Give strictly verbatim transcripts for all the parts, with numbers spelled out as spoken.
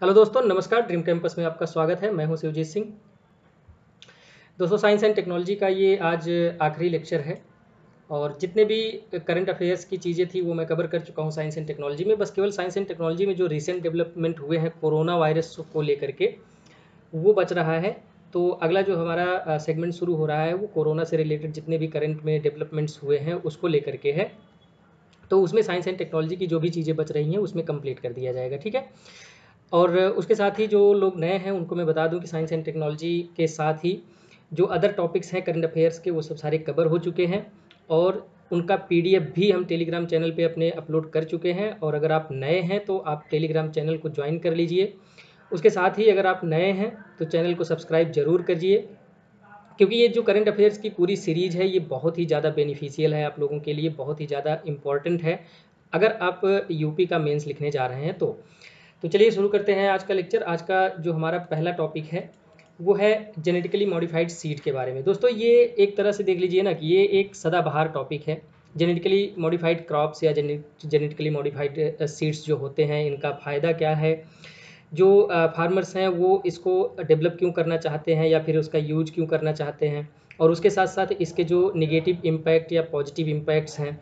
Hello दोस्तों, नमस्कार। Dream campus में आपका स्वागत है। मैं हूं शिवजीत सिंह। दोस्तों, साइंस एंड टेक्नोलॉजी का ये आज आखिरी लेक्चर है और जितने भी करंट अफेयर्स की चीज़ें थी वो मैं कवर कर चुका हूं साइंस एंड टेक्नोलॉजी में। बस केवल साइंस एंड टेक्नोलॉजी में जो रिसेंट डेवलपमेंट हुए हैं कोरोना वायरस को लेकर के वो बच रहा है। तो अगला जो हमारा सेगमेंट शुरू हो रहा है वो कोरोना से रिलेटेड जितने भी करंट में डेवलपमेंट्स हुए हैं उसको लेकर के है। तो उसमें साइंस एंड टेक्नोलॉजी की जो भी चीज़ें बच रही हैं उसमें कंप्लीट कर दिया जाएगा, ठीक है। और उसके साथ ही जो लोग नए हैं उनको मैं बता दूं कि साइंस एंड टेक्नोलॉजी के साथ ही जो अदर टॉपिक्स हैं करंट अफेयर्स के वो सब सारे कवर हो चुके हैं और उनका पीडीएफ भी हम टेलीग्राम चैनल पे अपने अपलोड कर चुके हैं। और अगर आप नए हैं तो आप टेलीग्राम चैनल को ज्वाइन कर लीजिए। उसके साथ ही अगर आप नए हैं तो चैनल को सब्सक्राइब जरूर करिए, क्योंकि ये जो करंट अफेयर्स की पूरी सीरीज़ है ये बहुत ही ज़्यादा बेनिफिशियल है आप लोगों के लिए, बहुत ही ज़्यादा इम्पॉर्टेंट है अगर आप यूपी का मेंस लिखने जा रहे हैं तो। तो चलिए शुरू करते हैं आज का लेक्चर। आज का जो हमारा पहला टॉपिक है वो है जेनेटिकली मॉडिफाइड सीड के बारे में। दोस्तों, ये एक तरह से देख लीजिए ना कि ये एक सदाबहार टॉपिक है। जेनेटिकली मॉडिफाइड क्रॉप्स या जेनेटिकली मॉडिफाइड सीड्स जो होते हैं इनका फ़ायदा क्या है, जो फार्मर्स हैं वो इसको डेवलप क्यों करना चाहते हैं या फिर उसका यूज क्यों करना चाहते हैं, और उसके साथ साथ इसके जो निगेटिव इम्पैक्ट या पॉजिटिव इम्पैक्ट्स हैं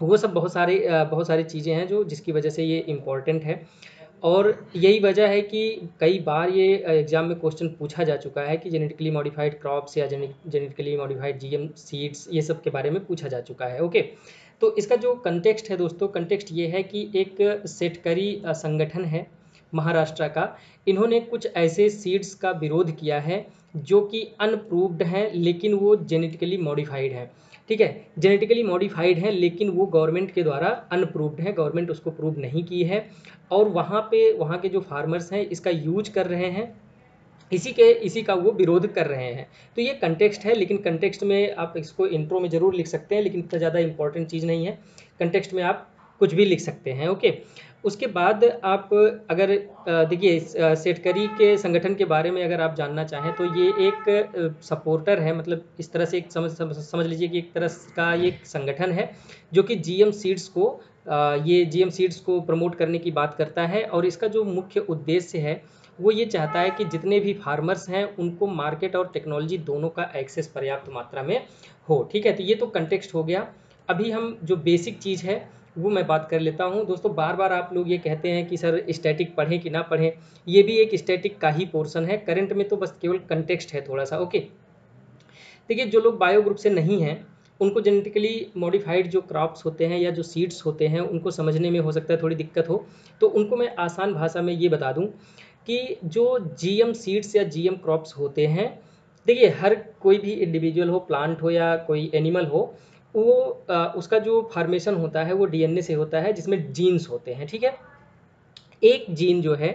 वो सब बहुत सारे बहुत सारी चीज़ें हैं जो जिसकी वजह से ये इम्पॉर्टेंट है। और यही वजह है कि कई बार ये एग्ज़ाम में क्वेश्चन पूछा जा चुका है कि जेनेटिकली मॉडिफाइड क्रॉप्स या जेनेटिकली मॉडिफाइड जीएम सीड्स, ये सब के बारे में पूछा जा चुका है। ओके, तो इसका जो कंटेक्स्ट है दोस्तों, कंटेक्स्ट ये है कि एक सेटकरी संगठन है महाराष्ट्र का, इन्होंने कुछ ऐसे सीड्स का विरोध किया है जो कि अनप्रूव्ड हैं लेकिन वो जेनेटिकली मॉडिफाइड हैं, ठीक है। जेनेटिकली मॉडिफाइड हैं लेकिन वो गवर्नमेंट के द्वारा अनप्रूव्ड है, गवर्नमेंट उसको प्रूव नहीं की है और वहाँ पे वहाँ के जो फार्मर्स हैं इसका यूज कर रहे हैं, इसी के इसी का वो विरोध कर रहे हैं। तो ये कंटेक्स्ट है, लेकिन कंटेक्स्ट में आप इसको इंट्रो में ज़रूर लिख सकते हैं, लेकिन इतना ज़्यादा इंपॉर्टेंट चीज़ नहीं है। कंटेक्स्ट में आप कुछ भी लिख सकते हैं, ओके। उसके बाद आप अगर देखिए सेटकरी के संगठन के बारे में अगर आप जानना चाहें तो ये एक सपोर्टर है, मतलब इस तरह से एक समझ समझ लीजिए कि एक तरह का ये एक संगठन है जो कि जीएम सीड्स को ये जीएम सीड्स को प्रमोट करने की बात करता है। और इसका जो मुख्य उद्देश्य है वो ये चाहता है कि जितने भी फार्मर्स हैं उनको मार्केट और टेक्नोलॉजी दोनों का एक्सेस पर्याप्त मात्रा में हो, ठीक है। तो ये तो कंटेक्स्ट हो गया। अभी हम जो बेसिक चीज़ है वो मैं बात कर लेता हूं। दोस्तों, बार बार आप लोग ये कहते हैं कि सर स्टैटिक पढ़ें कि ना पढ़ें, ये भी एक स्टैटिक का ही पोर्शन है। करंट में तो बस केवल कंटेक्स्ट है थोड़ा सा, ओके। देखिए, जो लोग बायो ग्रुप से नहीं हैं उनको जेनेटिकली मॉडिफाइड जो क्रॉप्स होते हैं या जो सीड्स होते हैं उनको समझने में हो सकता है थोड़ी दिक्कत हो, तो उनको मैं आसान भाषा में ये बता दूँ कि जो जी एम सीड्स या जी एम क्रॉप्स होते हैं, देखिए हर कोई भी इंडिविजुअल हो, प्लांट हो या कोई एनिमल हो, वो आ, उसका जो फॉर्मेशन होता है वो डीएनए से होता है जिसमें जीन्स होते हैं, ठीक है। एक जीन जो है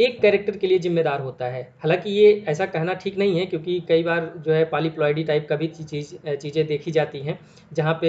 एक कैरेक्टर के लिए जिम्मेदार होता है। हालांकि ये ऐसा कहना ठीक नहीं है, क्योंकि कई बार जो है पॉलीप्लॉयडी टाइप का भी चीज़ चीज़ें देखी जाती हैं जहाँ पे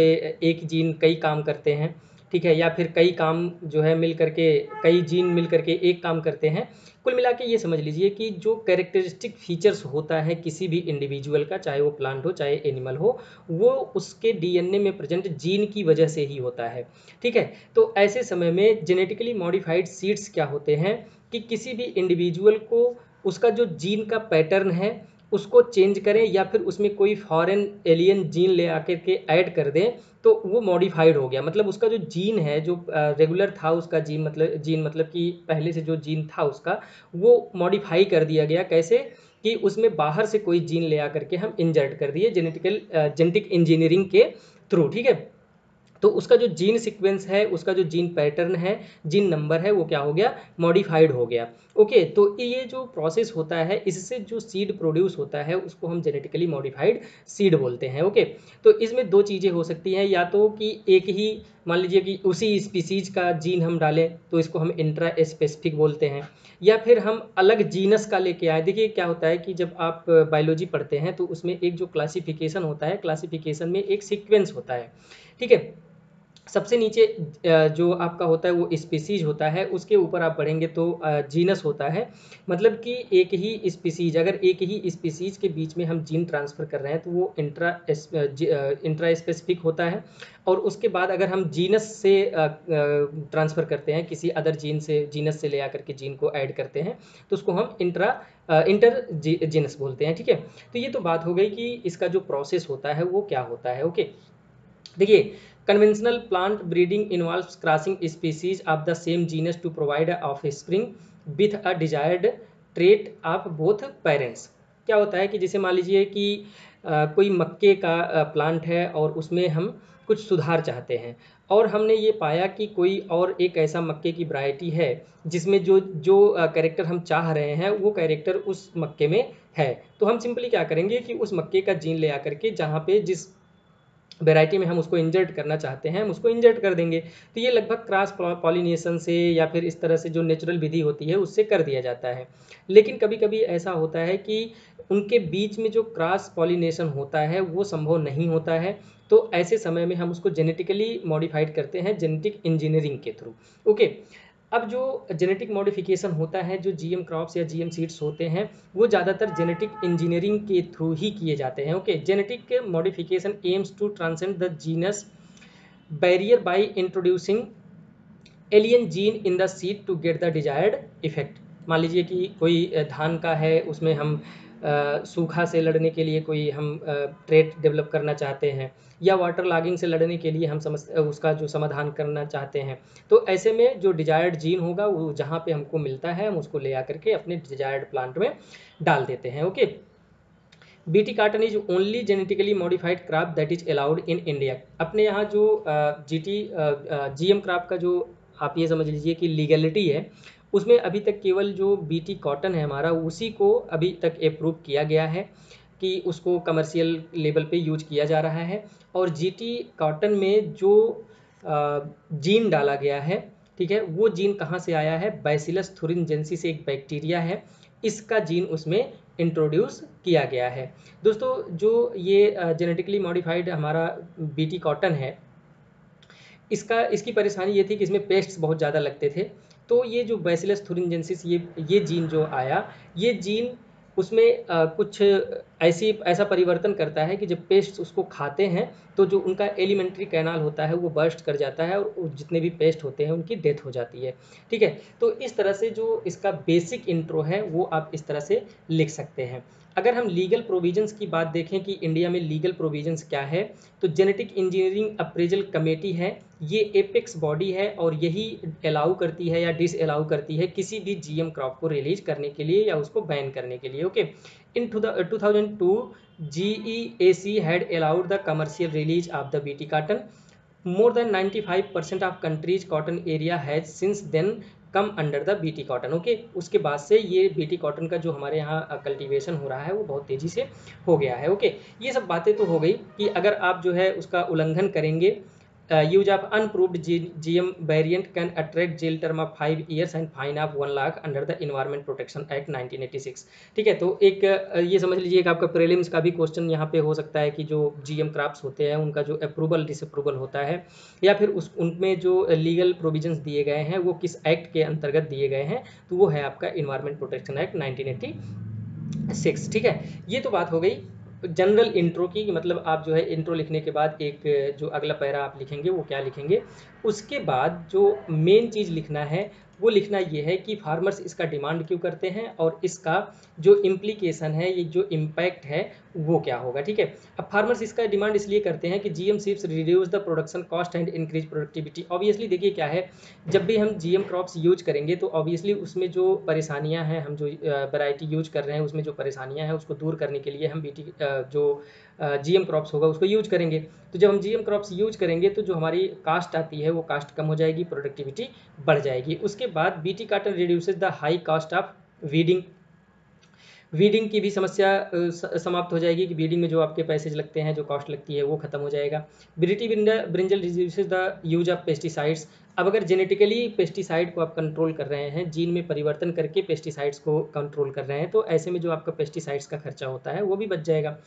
एक जीन कई काम करते हैं, ठीक है, या फिर कई काम जो है मिल करके कई जीन मिल करके एक काम करते हैं। कुल मिला के ये समझ लीजिए कि जो कैरेक्टरिस्टिक फीचर्स होता है किसी भी इंडिविजुअल का, चाहे वो प्लांट हो चाहे एनिमल हो, वो उसके डीएनए में प्रेजेंट जीन की वजह से ही होता है, ठीक है। तो ऐसे समय में जेनेटिकली मॉडिफाइड सीड्स क्या होते हैं कि किसी भी इंडिविजुअल को उसका जो जीन का पैटर्न है उसको चेंज करें या फिर उसमें कोई फॉरेन एलियन जीन ले आकर के ऐड कर दें तो वो मॉडिफाइड हो गया। मतलब उसका जो जीन है जो रेगुलर था उसका जीन मतलब जीन मतलब कि पहले से जो जीन था उसका वो मॉडिफाई कर दिया गया। कैसे कि उसमें बाहर से कोई जीन ले आकर के हम इंजर्ट कर दिए जेनेटिकल जेनेटिक इंजीनियरिंग के थ्रू, ठीक है। तो उसका जो जीन सीक्वेंस है, उसका जो जीन पैटर्न है, जीन नंबर है, वो क्या हो गया, मॉडिफाइड हो गया, ओके। तो ये जो प्रोसेस होता है इससे जो सीड प्रोड्यूस होता है उसको हम जेनेटिकली मॉडिफाइड सीड बोलते हैं, ओके। तो इसमें दो चीज़ें हो सकती हैं, या तो कि एक ही मान लीजिए कि उसी स्पीसीज का जीन हम डालें तो इसको हम इंट्रा स्पेसिफिक बोलते हैं, या फिर हम अलग जीनस का लेके आए। देखिए क्या होता है कि जब आप बायोलॉजी पढ़ते हैं तो उसमें एक जो क्लासिफिकेशन होता है, क्लासिफिकेशन में एक सीक्वेंस होता है, ठीक है। सबसे नीचे जो आपका होता है वो स्पीसीज होता है, उसके ऊपर आप बढ़ेंगे तो जीनस होता है, मतलब कि एक ही स्पीसीज, अगर एक ही स्पीसीज के बीच में हम जीन ट्रांसफ़र कर रहे हैं तो वो इंट्रा इंट्रा स्पेसिफिक होता है। और उसके बाद अगर हम जीनस से ट्रांसफ़र करते हैं, किसी अदर जीन से, जीनस से ले आकर के जीन को ऐड करते हैं, तो उसको हम इंट्रा इंटर जी, जीनस बोलते हैं। ठीक है, तो ये तो बात हो गई कि इसका जो प्रोसेस होता है वो क्या होता है। ओके, देखिए, conventional plant breeding involves crossing species of the same genus to provide offspring with a desired trait of both parents. क्या होता है कि जैसे मान लीजिए कि आ, कोई मक्के का आ, प्लांट है और उसमें हम कुछ सुधार चाहते हैं, और हमने ये पाया कि कोई और एक ऐसा मक्के की वैरायटी है जिसमें जो जो कैरेक्टर हम चाह रहे हैं वो कैरेक्टर उस मक्के में है, तो हम सिंपली क्या करेंगे कि उस मक्के का जीन ले आकर के जहाँ पे जिस वैरायटी में हम उसको इंजर्ट करना चाहते हैं हम उसको इंजर्ट कर देंगे। तो ये लगभग क्रॉस पॉलिनेशन से या फिर इस तरह से जो नेचुरल विधि होती है उससे कर दिया जाता है। लेकिन कभी कभी ऐसा होता है कि उनके बीच में जो क्रॉस पॉलिनेशन होता है वो संभव नहीं होता है, तो ऐसे समय में हम उसको जेनेटिकली मॉडिफाइड करते हैं जेनेटिक इंजीनियरिंग के थ्रू। ओके, अब जो जेनेटिक मॉडिफिकेशन होता है, जो जीएम क्रॉप्स या जीएम सीड्स होते हैं, वो ज़्यादातर जेनेटिक इंजीनियरिंग के थ्रू ही किए जाते हैं। Okay, genetic modification aims to transcend the genus barrier by introducing alien gene in the seed to get the desired effect. मान लीजिए कि कोई धान का है, उसमें हम आ, सूखा से लड़ने के लिए कोई हम ट्रेट डेवलप करना चाहते हैं, या वाटर लॉगिंग से लड़ने के लिए हम समझ उसका जो समाधान करना चाहते हैं, तो ऐसे में जो डिजायर्ड जीन होगा वो जहाँ पे हमको मिलता है हम उसको ले आकर के अपने डिजायर्ड प्लांट में डाल देते हैं। Okay, BT cotton is only genetically modified crop that is allowed in India. अपने यहाँ जो G T G M crop का जो आप ये समझ लीजिए कि लीगलिटी है, उसमें अभी तक केवल जो बीटी कॉटन है हमारा, उसी को अभी तक अप्रूव किया गया है कि उसको कमर्शियल लेवल पे यूज किया जा रहा है। और जीटी कॉटन में जो जीन डाला गया है, ठीक है, वो जीन कहाँ से आया है, बैसिलस थुरिंजेंसिस एक बैक्टीरिया है, इसका जीन उसमें इंट्रोड्यूस किया गया है। दोस्तों, जो ये जेनेटिकली मॉडिफाइड हमारा बीटी कॉटन है, इसका इसकी परेशानी ये थी कि इसमें पेस्ट्स बहुत ज़्यादा लगते थे, तो ये जो बैसिलस थुरिंजेंसिस ये ये जीन जो आया, ये जीन उसमें आ, कुछ ऐसी ऐसा परिवर्तन करता है कि जब पेस्ट उसको खाते हैं तो जो उनका एलिमेंट्री कैनाल होता है वो बर्स्ट कर जाता है और जितने भी पेस्ट होते हैं उनकी डेथ हो जाती है। ठीक है, तो इस तरह से जो इसका बेसिक इंट्रो है वो आप इस तरह से लिख सकते हैं। अगर हम लीगल प्रोविजंस की बात देखें कि इंडिया में लीगल प्रोविजंस क्या है, तो जेनेटिक इंजीनियरिंग अप्रेजल कमेटी है, ये एपेक्स बॉडी है और यही अलाउ करती है या डिस अलाउ करती है किसी भी जीएम क्रॉप को रिलीज करने के लिए या उसको बैन करने के लिए। Okay, in two thousand two G E A C had allowed the commercial release of the BT cotton. More than ninety five percent of countries cotton area has since then come under the BT cotton. Okay, उसके बाद से ये BT cotton का जो हमारे यहाँ cultivation हो रहा है वो बहुत तेज़ी से हो गया है। ओके, ये सब बातें तो हो गई कि अगर आप जो है उसका उल्लंघन करेंगे, use of unproved G M variant can attract jail term of five years and fine of one lakh under the environment protection act nineteen eighty six. ठीक है, तो एक ये समझ लीजिए कि आपका प्रीलिम्स का भी क्वेश्चन यहाँ पे हो सकता है कि जो जी एम क्रॉप्स होते हैं उनका जो अप्रूवल डिसअप्रूवल होता है, या फिर उस उनमें जो लीगल प्रोविजंस दिए गए हैं वो किस एक्ट के अंतर्गत दिए गए हैं, तो वो है आपका environment protection act nineteen eighty six. ठीक है, ये तो बात हो गई जनरल इंट्रो की, मतलब आप जो है इंट्रो लिखने के बाद एक जो अगला पैरा आप लिखेंगे वो क्या लिखेंगे। उसके बाद जो मेन चीज़ लिखना है वो लिखना ये है कि फार्मर्स इसका डिमांड क्यों करते हैं और इसका जो इम्प्लीकेशन है, ये जो इम्पैक्ट है वो क्या होगा। ठीक है, अब फार्मर्स इसका डिमांड इसलिए करते हैं कि GM seeds reduce the production cost and increase productivity. Obviously देखिए क्या है, जब भी हम जीएम क्रॉप्स यूज करेंगे तो ऑब्वियसली उसमें जो परेशानियाँ हैं, हम जो वैरायटी यूज कर रहे हैं उसमें जो परेशानियाँ हैं उसको दूर करने के लिए हम बीटी जो जीएम क्रॉप्स होगा उसको यूज करेंगे। तो जब हम जीएम क्रॉप्स यूज करेंगे तो जो हमारी कास्ट आती है वो कास्ट कम हो जाएगी, प्रोडक्टिविटी बढ़ जाएगी। उसके बाद BT cotton reduces the high cost of weeding. Weeding की भी समस्या समाप्त हो जाएगी कि वीडिंग में जो आपके पैसेज लगते हैं, जो कॉस्ट लगती है वो खत्म हो जाएगा। BT brinjal reduces the use of pesticides. अब अगर जेनेटिकली पेस्टिसाइड को आप कंट्रोल कर रहे हैं, जीन में परिवर्तन करके पेस्टिसाइड्स को कंट्रोल कर रहे हैं, तो ऐसे में जो आपका पेस्टिसाइड्स का खर्चा होता है वो भी बच जाएगा।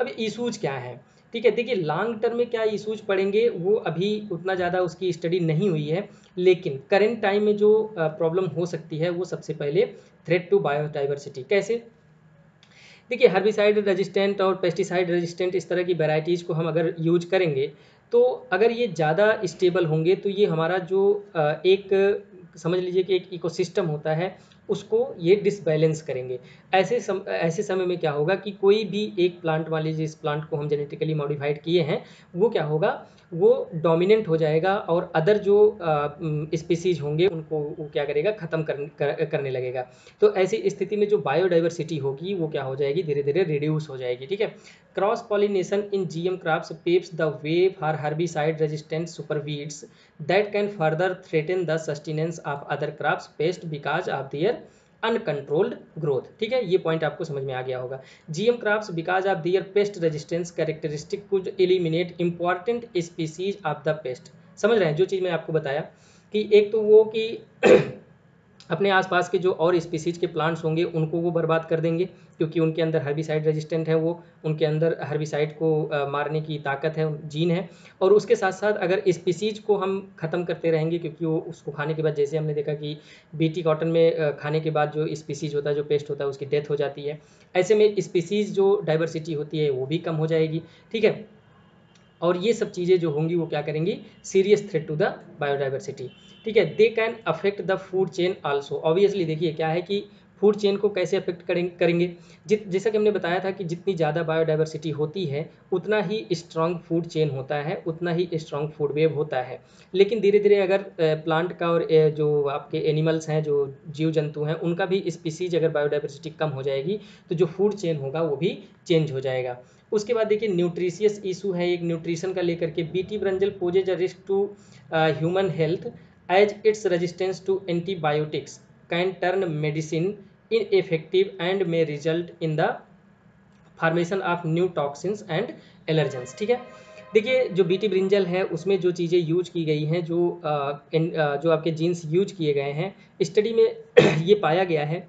अब इशूज क्या है, ठीक है। देखिए लॉन्ग टर्म में क्या इशूज पड़ेंगे वो अभी उतना ज़्यादा उसकी स्टडी नहीं हुई है, लेकिन करेंट टाइम में जो प्रॉब्लम हो सकती है वो सबसे पहले थ्रेट टू बायोडाइवर्सिटी। कैसे? देखिए हर्बिसाइड रेजिस्टेंट और पेस्टिसाइड रेजिस्टेंट इस तरह की वेराइटीज़ को हम अगर यूज करेंगे तो अगर ये ज़्यादा स्टेबल होंगे तो ये हमारा जो एक समझ लीजिए कि एक इकोसिस्टम होता है उसको ये डिसबैलेंस करेंगे। ऐसे सम, ऐसे समय में क्या होगा कि कोई भी एक प्लांट, मान लीजिए इस प्लांट को हम जेनेटिकली मॉडिफाइड किए हैं, वो क्या होगा वो डोमिनेंट हो जाएगा और अदर जो स्पीसीज होंगे उनको वो क्या करेगा ख़त्म कर, कर, करने लगेगा। तो ऐसी स्थिति में जो बायोडाइवर्सिटी होगी वो क्या हो जाएगी धीरे धीरे रिड्यूस हो जाएगी। ठीक है। Cross pollination in G M crops paves the way for herbicide resistant superweeds that can further threaten the sustenance of other crops pest because of their uncontrolled growth. ठीक है, ये पॉइंट आपको समझ में आ गया होगा। GM crops because of their pest resistance characteristic could eliminate important species of the pest. समझ रहे हैं जो चीज़ मैं आपको बताया कि एक तो वो कि अपने आसपास के जो और स्पीसीज के प्लांट्स होंगे उनको वो बर्बाद कर देंगे क्योंकि उनके अंदर हर्बिसाइड रेजिस्टेंट है, वो उनके अंदर हर्बिसाइड को मारने की ताकत है, जीन है। और उसके साथ साथ अगर स्पीसीज को हम ख़त्म करते रहेंगे क्योंकि वो उसको खाने के बाद, जैसे हमने देखा कि बीटी कॉटन में खाने के बाद जो स्पीसीज होता है, जो पेस्ट होता है, उसकी डेथ हो जाती है। ऐसे में स्पीसीज जो डाइवर्सिटी होती है वो भी कम हो जाएगी। ठीक है, और ये सब चीज़ें जो होंगी वो क्या करेंगी serious threat to the biodiversity. ठीक है, they can affect the food chain also. Obviously देखिए क्या है कि फूड चेन को कैसे अफेक्ट करेंगे। जित जैसा कि हमने बताया था कि जितनी ज़्यादा बायोडाइवर्सिटी होती है उतना ही स्ट्रांग फूड चेन होता है, उतना ही स्ट्रांग फूड वेव होता है। लेकिन धीरे धीरे अगर प्लांट का और जो आपके एनिमल्स हैं, जो जीव जंतु हैं, उनका भी स्पीसीज अगर बायोडाइवर्सिटी कम हो जाएगी तो जो फूड चेन होगा वो भी चेंज हो जाएगा। उसके बाद देखिए न्यूट्रिशियस इशू है एक न्यूट्रिशन का लेकर के। BT brinjal poses a risk to human health as its resistance to antibiotics can turn medicine ineffective and may result in the formation of new toxins and allergens. ठीक है, देखिए जो BT brinjal है उसमें जो चीज़ें यूज की गई हैं, जो आ, इन, आ, जो आपके जीन्स यूज किए गए हैं, स्टडी में ये पाया गया है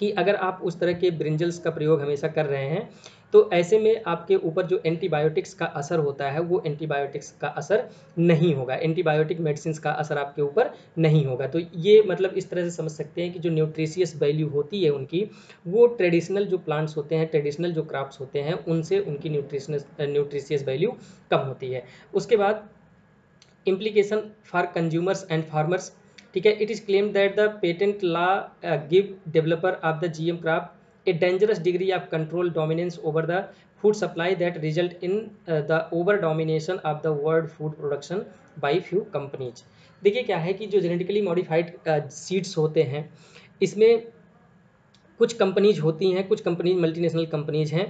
कि अगर आप उस तरह के ब्रिंजल्स का प्रयोग हमेशा कर रहे हैं तो ऐसे में आपके ऊपर जो एंटीबायोटिक्स का असर होता है वो एंटीबायोटिक्स का असर नहीं होगा, एंटीबायोटिक मेडिसिन का असर आपके ऊपर नहीं होगा। तो ये मतलब इस तरह से समझ सकते हैं कि जो न्यूट्रिशियस वैल्यू होती है उनकी, वो ट्रेडिशनल जो प्लांट्स होते हैं, ट्रेडिशनल जो क्रॉप्स होते हैं, उनसे उनकी न्यूट्रिशनस न्यूट्रिशियस वैल्यू कम होती है। उसके बाद implication for consumers and farmers. ठीक है, it is claim that the patent law give developer of the GM crop a dangerous degree of control dominance over the food supply that result in uh, the over domination of the world food production by few companies। देखिए क्या है कि जो genetically modified seeds होते हैं इसमें कुछ companies होती हैं, कुछ कंपनीज मल्टीनेशनल कंपनीज हैं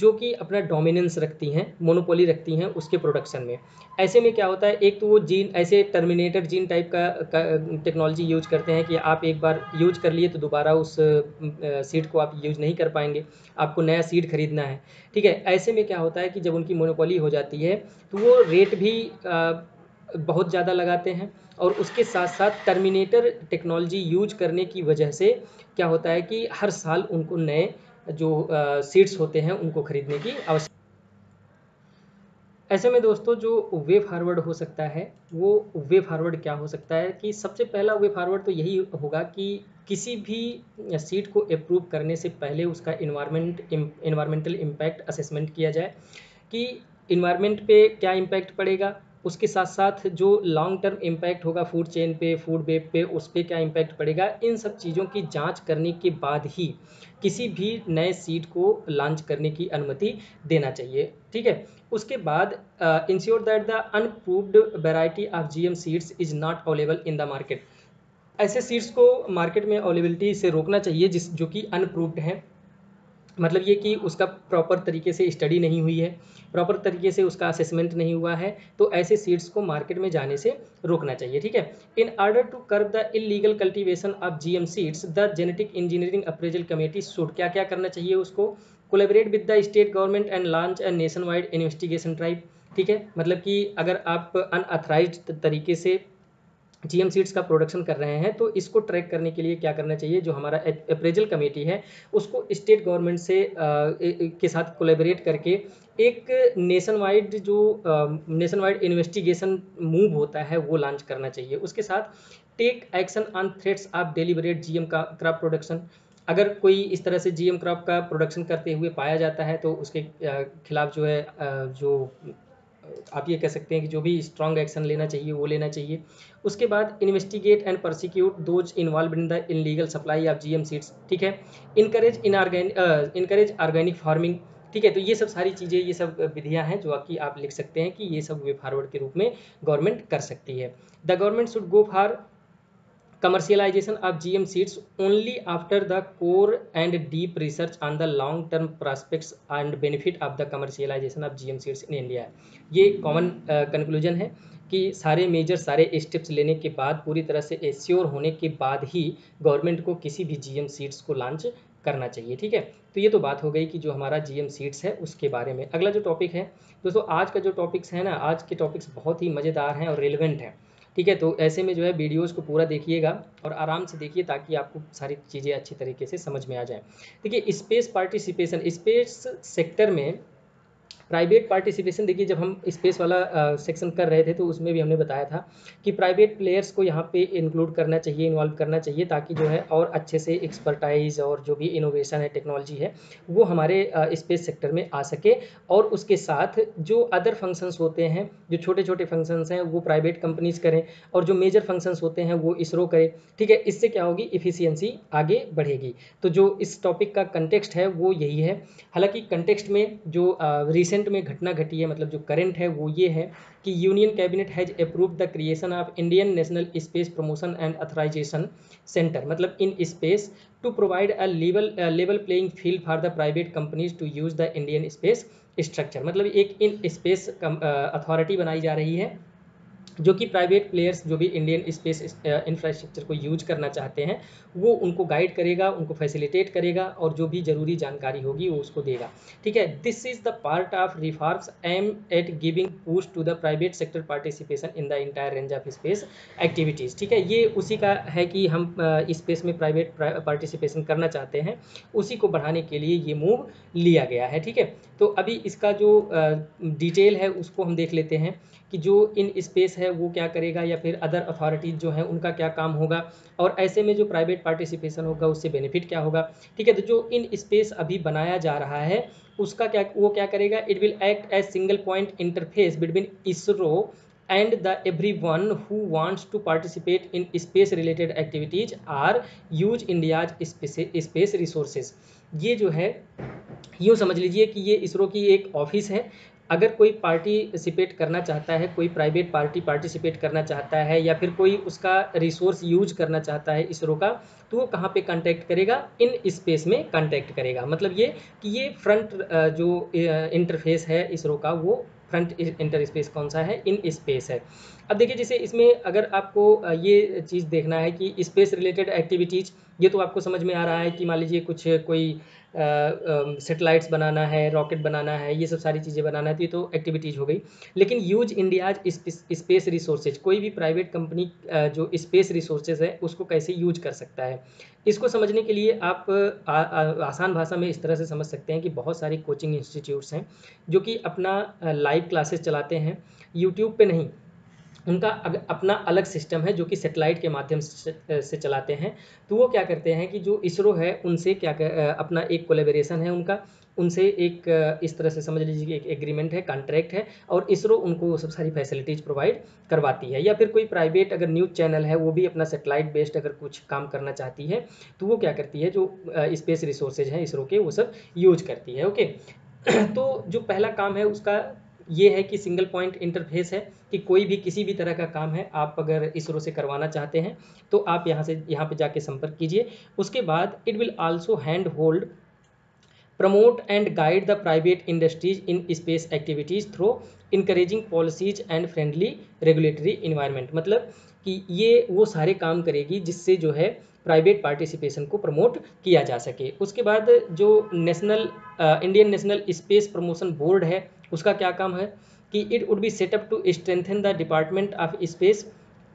जो कि अपना डोमिनेंस रखती हैं, मोनोपोली रखती हैं उसके प्रोडक्शन में। ऐसे में क्या होता है, एक तो वो जीन ऐसे टर्मिनेटेड जीन टाइप का, का टेक्नोलॉजी यूज करते हैं कि आप एक बार यूज कर लिए तो दोबारा उस सीड को आप यूज नहीं कर पाएंगे, आपको नया सीड खरीदना है। ठीक है, ऐसे में क्या होता है कि जब उनकी मोनोपोली हो जाती है तो वो रेट भी आ, बहुत ज़्यादा लगाते हैं और उसके साथ साथ टर्मिनेटर टेक्नोलॉजी यूज करने की वजह से क्या होता है कि हर साल उनको नए जो सीड्स होते हैं उनको खरीदने की आवश्यकता। ऐसे में दोस्तों जो वे फॉरवर्ड हो सकता है, वो वे फॉरवर्ड क्या हो सकता है कि सबसे पहला वे फॉरवर्ड तो यही होगा कि किसी भी सीड को अप्रूव करने से पहले उसका इन्वायरमेंट इन्वायरमेंटल इम्पैक्ट असेसमेंट किया जाए कि इन्वायरमेंट पे क्या इम्पैक्ट पड़ेगा, उसके साथ साथ जो लॉन्ग टर्म इम्पैक्ट होगा फूड चेन पे, फूड वेब पे, उस पर क्या इम्पैक्ट पड़ेगा। इन सब चीज़ों की जांच करने के बाद ही किसी भी नए सीड को लॉन्च करने की अनुमति देना चाहिए। ठीक है, उसके बाद ensure that the unproved variety of GM seeds is not available in the market. ऐसे सीड्स को मार्केट में अवेलेबिलिटी से रोकना चाहिए जिस जो कि अनप्रूव्ड हैं, मतलब ये कि उसका प्रॉपर तरीके से स्टडी नहीं हुई है, प्रॉपर तरीके से उसका असेसमेंट नहीं हुआ है, तो ऐसे सीड्स को मार्केट में जाने से रोकना चाहिए। ठीक है, in order to curb the illegal cultivation of GM seeds the genetic engineering appraisal committee should क्या क्या करना चाहिए उसको collaborate with the state government and launch a nationwide investigation drive. ठीक है, मतलब कि अगर आप अनऑथराइज्ड तरीके से जीएम सीड्स का प्रोडक्शन कर रहे हैं, तो इसको ट्रैक करने के लिए क्या करना चाहिए, जो हमारा अप्रेजल कमेटी है उसको स्टेट गवर्नमेंट से आ, के साथ कोलैबोरेट करके एक नेशन वाइड जो नेशन वाइड इन्वेस्टिगेशन मूव होता है वो लॉन्च करना चाहिए। उसके साथ take action on threats of deliberate GM का क्रॉप प्रोडक्शन, अगर कोई इस तरह से जीएम क्रॉप का प्रोडक्शन करते हुए पाया जाता है तो उसके खिलाफ जो है जो आप ये कह सकते हैं कि जो भी स्ट्रॉन्ग एक्शन लेना चाहिए वो लेना चाहिए। उसके बाद investigate and prosecute those involve in the illegal supply of GM seeds, ठीक है। Encourage inorganic encourage organic farming, ठीक है। तो ये सब सारी चीज़ें, ये सब विधियां हैं जो कि आप लिख सकते हैं कि ये सब वे फॉरवर्ड के रूप में गवर्नमेंट कर सकती है। The government should go for commercialization of G M seeds only after the core and deep research on the long term prospects and benefit of the commercialization of G M seeds in India। ये common conclusion है कि सारे major सारे steps लेने के बाद, पूरी तरह से एश्योर होने के बाद ही गवर्नमेंट को किसी भी G M seeds को लॉन्च करना चाहिए, ठीक है। तो ये तो बात हो गई कि जो हमारा G M सीड्स है उसके बारे में। अगला जो टॉपिक है दोस्तों, आज का जो टॉपिक्स है ना, आज के टॉपिक्स बहुत ही मज़ेदार हैं और रेलिवेंट हैं, ठीक है। तो ऐसे में जो है वीडियोस को पूरा देखिएगा और आराम से देखिए ताकि आपको सारी चीज़ें अच्छी तरीके से समझ में आ जाए। देखिए, स्पेस पार्टिसिपेशन, स्पेस सेक्टर में प्राइवेट पार्टिसिपेशन, देखिए जब हम स्पेस वाला सेक्शन कर रहे थे तो उसमें भी हमने बताया था कि प्राइवेट प्लेयर्स को यहाँ पे इंक्लूड करना चाहिए, इन्वॉल्व करना चाहिए, ताकि जो है और अच्छे से एक्सपर्टाइज और जो भी इनोवेशन है, टेक्नोलॉजी है, वो हमारे स्पेस सेक्टर में आ सके। और उसके साथ जो अदर फंक्शंस होते हैं, जो छोटे छोटे फंक्शंस हैं वो प्राइवेट कंपनीज करें और जो मेजर फंक्शंस होते हैं वो इसरो करे, ठीक है। इससे क्या होगी, इफिशियंसी आगे बढ़ेगी। तो जो इस टॉपिक का कंटेक्स्ट है वो यही है। हालाँकि कंटेक्स्ट में जो रिसेंट में घटना घटी है, मतलब जो करंट है वो ये है कि union cabinet has approved the creation of Indian national space promotion and authorisation centre, मतलब इन space, to provide a level level playing field for the private companies to use the Indian space structure. मतलब एक in space authority बनाई जा रही है जो कि private players जो भी इंडियन स्पेस इंफ्रास्ट्रक्चर को यूज करना चाहते हैं वो उनको गाइड करेगा, उनको फैसिलिटेट करेगा और जो भी जरूरी जानकारी होगी वो उसको देगा, ठीक है। This is the part of reforms aim at giving push to the private sector participation in the entire range of space activities, ठीक है। ये उसी का है कि हम स्पेस में प्राइवेट पार्टिसिपेशन करना चाहते हैं, उसी को बढ़ाने के लिए ये मूव लिया गया है, ठीक है। तो अभी इसका जो डिटेल है उसको हम देख लेते हैं कि जो इन स्पेस है वो क्या करेगा या फिर अदर अथॉरिटीज़ जो हैं उनका क्या काम होगा और ऐसे में जो प्राइवेट पार्टिसिपेशन होगा उससे बेनिफिट क्या होगा, ठीक है। तो जो इन स्पेस अभी बनाया जा रहा है उसका क्या, वो क्या करेगा, it will act as single point interface between ISRO and the everyone who wants to participate in space related activities or use India's space space resources। ये जो है यूँ समझ लीजिए कि ये इसरो की एक ऑफिस है। अगर कोई पार्टिसिपेट करना चाहता है, कोई प्राइवेट पार्टी पार्टिसिपेट करना चाहता है या फिर कोई उसका रिसोर्स यूज करना चाहता है इसरो का, तो वो कहाँ पे कांटेक्ट करेगा, इन स्पेस में कांटेक्ट करेगा। मतलब ये कि ये फ्रंट जो इंटरफेस है इसरो का, वो फ्रंट इंटर स्पेस कौन सा है, इन स्पेस है। अब देखिए जैसे इसमें अगर आपको ये चीज़ देखना है कि स्पेस रिलेटेड एक्टिविटीज़, ये तो आपको समझ में आ रहा है कि मान लीजिए कुछ कोई सेटेलाइट्स बनाना है, रॉकेट बनाना है, ये सब सारी चीज़ें बनाना है, तो ये तो एक्टिविटीज़ हो गई। लेकिन यूज इंडियाज स्पेस रिसोर्सेज, कोई भी प्राइवेट कंपनी जो स्पेस रिसोर्सेज है उसको कैसे यूज कर सकता है, इसको समझने के लिए आप आ, आ, आसान भाषा में इस तरह से समझ सकते हैं कि बहुत सारी कोचिंग इंस्टीट्यूट्स हैं जो कि अपना लाइव क्लासेस चलाते हैं, यूट्यूब पे नहीं, उनका अपना अलग सिस्टम है जो कि सेटेलाइट के माध्यम से चलाते हैं। तो वो क्या करते हैं कि जो इसरो है उनसे क्या अपना एक कोलैबोरेशन है उनका, उनसे एक इस तरह से समझ लीजिए कि एक एग्रीमेंट है, कॉन्ट्रैक्ट है और इसरो उनको वो सब सारी फैसिलिटीज़ प्रोवाइड करवाती है। या फिर कोई प्राइवेट अगर न्यूज़ चैनल है वो भी अपना सेटेलाइट बेस्ड अगर कुछ काम करना चाहती है तो वो क्या करती है, जो स्पेस रिसोर्सेज हैं इसरो के वो सब यूज करती है, ओके। तो जो पहला काम है उसका ये है कि सिंगल पॉइंट इंटरफेस है कि कोई भी किसी भी तरह का काम है आप अगर इसरो से करवाना चाहते हैं तो आप यहाँ से यहाँ पे जाके संपर्क कीजिए। उसके बाद it will also hand hold promote and guide the private industries in space activities through encouraging policies and friendly regulatory environment. मतलब कि ये वो सारे काम करेगी जिससे जो है प्राइवेट पार्टिसिपेशन को प्रमोट किया जा सके। उसके बाद जो national Indian national space promotion board है उसका क्या काम है कि it would be set up to strengthen the department of space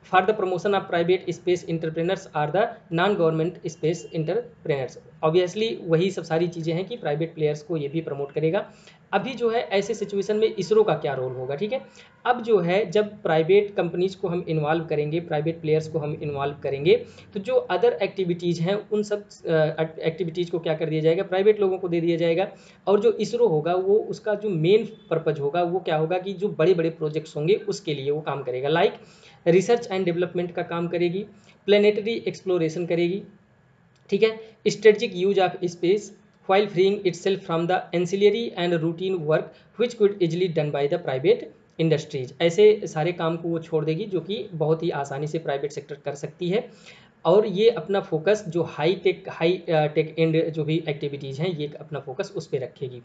for the promotion of private space entrepreneurs or the non government space entrepreneurs। obviously वही सब सारी चीज़ें हैं कि प्राइवेट प्लेयर्स को ये भी प्रमोट करेगा। अभी जो है ऐसे सिचुएशन में इसरो का क्या रोल होगा, ठीक है। अब जो है जब प्राइवेट कंपनीज को हम इन्वॉल्व करेंगे, प्राइवेट प्लेयर्स को हम इन्वॉल्व करेंगे, तो जो अदर एक्टिविटीज़ हैं उन सब एक्टिविटीज़ को क्या कर दिया जाएगा, प्राइवेट लोगों को दे दिया जाएगा। और जो इसरो होगा वो उसका जो मेन पर्पज़ होगा वो क्या होगा कि जो बड़े बड़े प्रोजेक्ट्स होंगे उसके लिए वो काम करेगा। लाइक रिसर्च एंड डेवलपमेंट का काम करेगी, प्लेनेटरी एक्सप्लोरेशन करेगी, ठीक है, strategic use of space while freeing itself from the ancillary and routine work which could easily done by the private industries। ऐसे सारे काम को वो छोड़ देगी जो कि बहुत ही आसानी से प्राइवेट सेक्टर कर सकती है। और ये अपना फोकस जो high tech high tech and जो भी एक्टिविटीज़ हैं ये अपना फोकस उस पर रखेगी।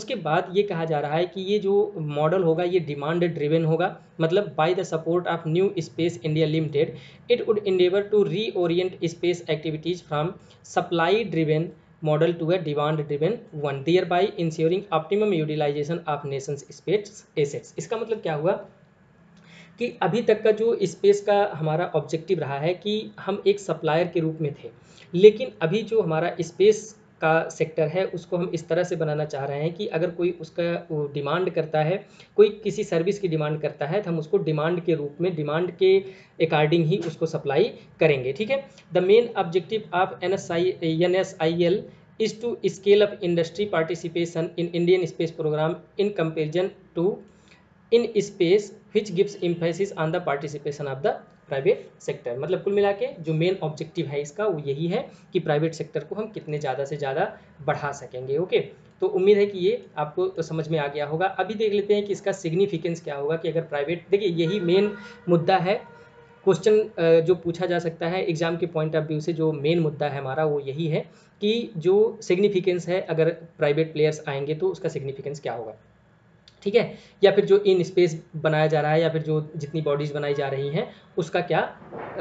उसके बाद ये कहा जा रहा है कि ये जो मॉडल होगा ये डिमांड ड्रिवेन होगा, मतलब by the support of new space India limited it would enable to reorient space activities from supply driven model to a demand driven one, there by ensuring optimum utilisation of nation's space assets. इसका मतलब क्या हुआ कि अभी तक का जो space का हमारा ऑब्जेक्टिव रहा है कि हम एक सप्लायर के रूप में थे, लेकिन अभी जो हमारा स्पेस का सेक्टर है उसको हम इस तरह से बनाना चाह रहे हैं कि अगर कोई उसका डिमांड करता है, कोई किसी सर्विस की डिमांड करता है तो हम उसको डिमांड के रूप में, डिमांड के अकॉर्डिंग ही उसको सप्लाई करेंगे, ठीक है। The main objective of N S I N S I L is to scale up industry participation in Indian space programme in comparison to in space which gives emphasis on the participation of the private sector. मतलब कुल मिला के जो main objective है इसका वो यही है कि प्राइवेट सेक्टर को हम कितने ज़्यादा से ज़्यादा बढ़ा सकेंगे। ओके, तो उम्मीद है कि ये आपको समझ में आ गया होगा। अभी देख लेते हैं कि इसका सिग्निफिकेंस क्या होगा कि अगर प्राइवेट, देखिए यही मेन मुद्दा है, क्वेश्चन जो पूछा जा सकता है एग्जाम के पॉइंट ऑफ व्यू से, जो मेन मुद्दा है हमारा वो यही है कि जो सिग्निफिकेंस है अगर प्राइवेट प्लेयर्स आएंगे तो उसका सिग्निफिकेंस क्या होगा, ठीक है। या फिर जो इन स्पेस बनाया जा रहा है या फिर जो जितनी बॉडीज़ बनाई जा रही हैं उसका क्या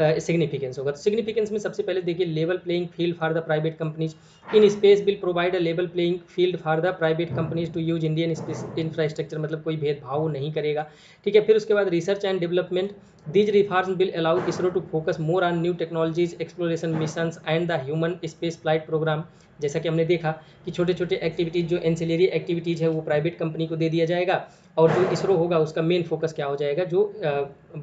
सिग्निफिकेंस uh, होगा। तो सिग्निफिकेंस में सबसे पहले देखिए level playing field for the private companies in space will provide a level playing field for the private companies to use Indian space infrastructure, मतलब कोई भेदभाव नहीं करेगा, ठीक है। फिर उसके बाद research and development these reforms will allow ISRO to focus more on new technologies exploration mission and the human space flight programme. जैसा कि हमने देखा कि छोटे छोटे एक्टिविटीज़ जो एंसिलरी एक्टिविटीज़ है वो प्राइवेट कंपनी को दे दिया जाएगा और जो इसरो होगा उसका मेन फोकस क्या हो जाएगा, जो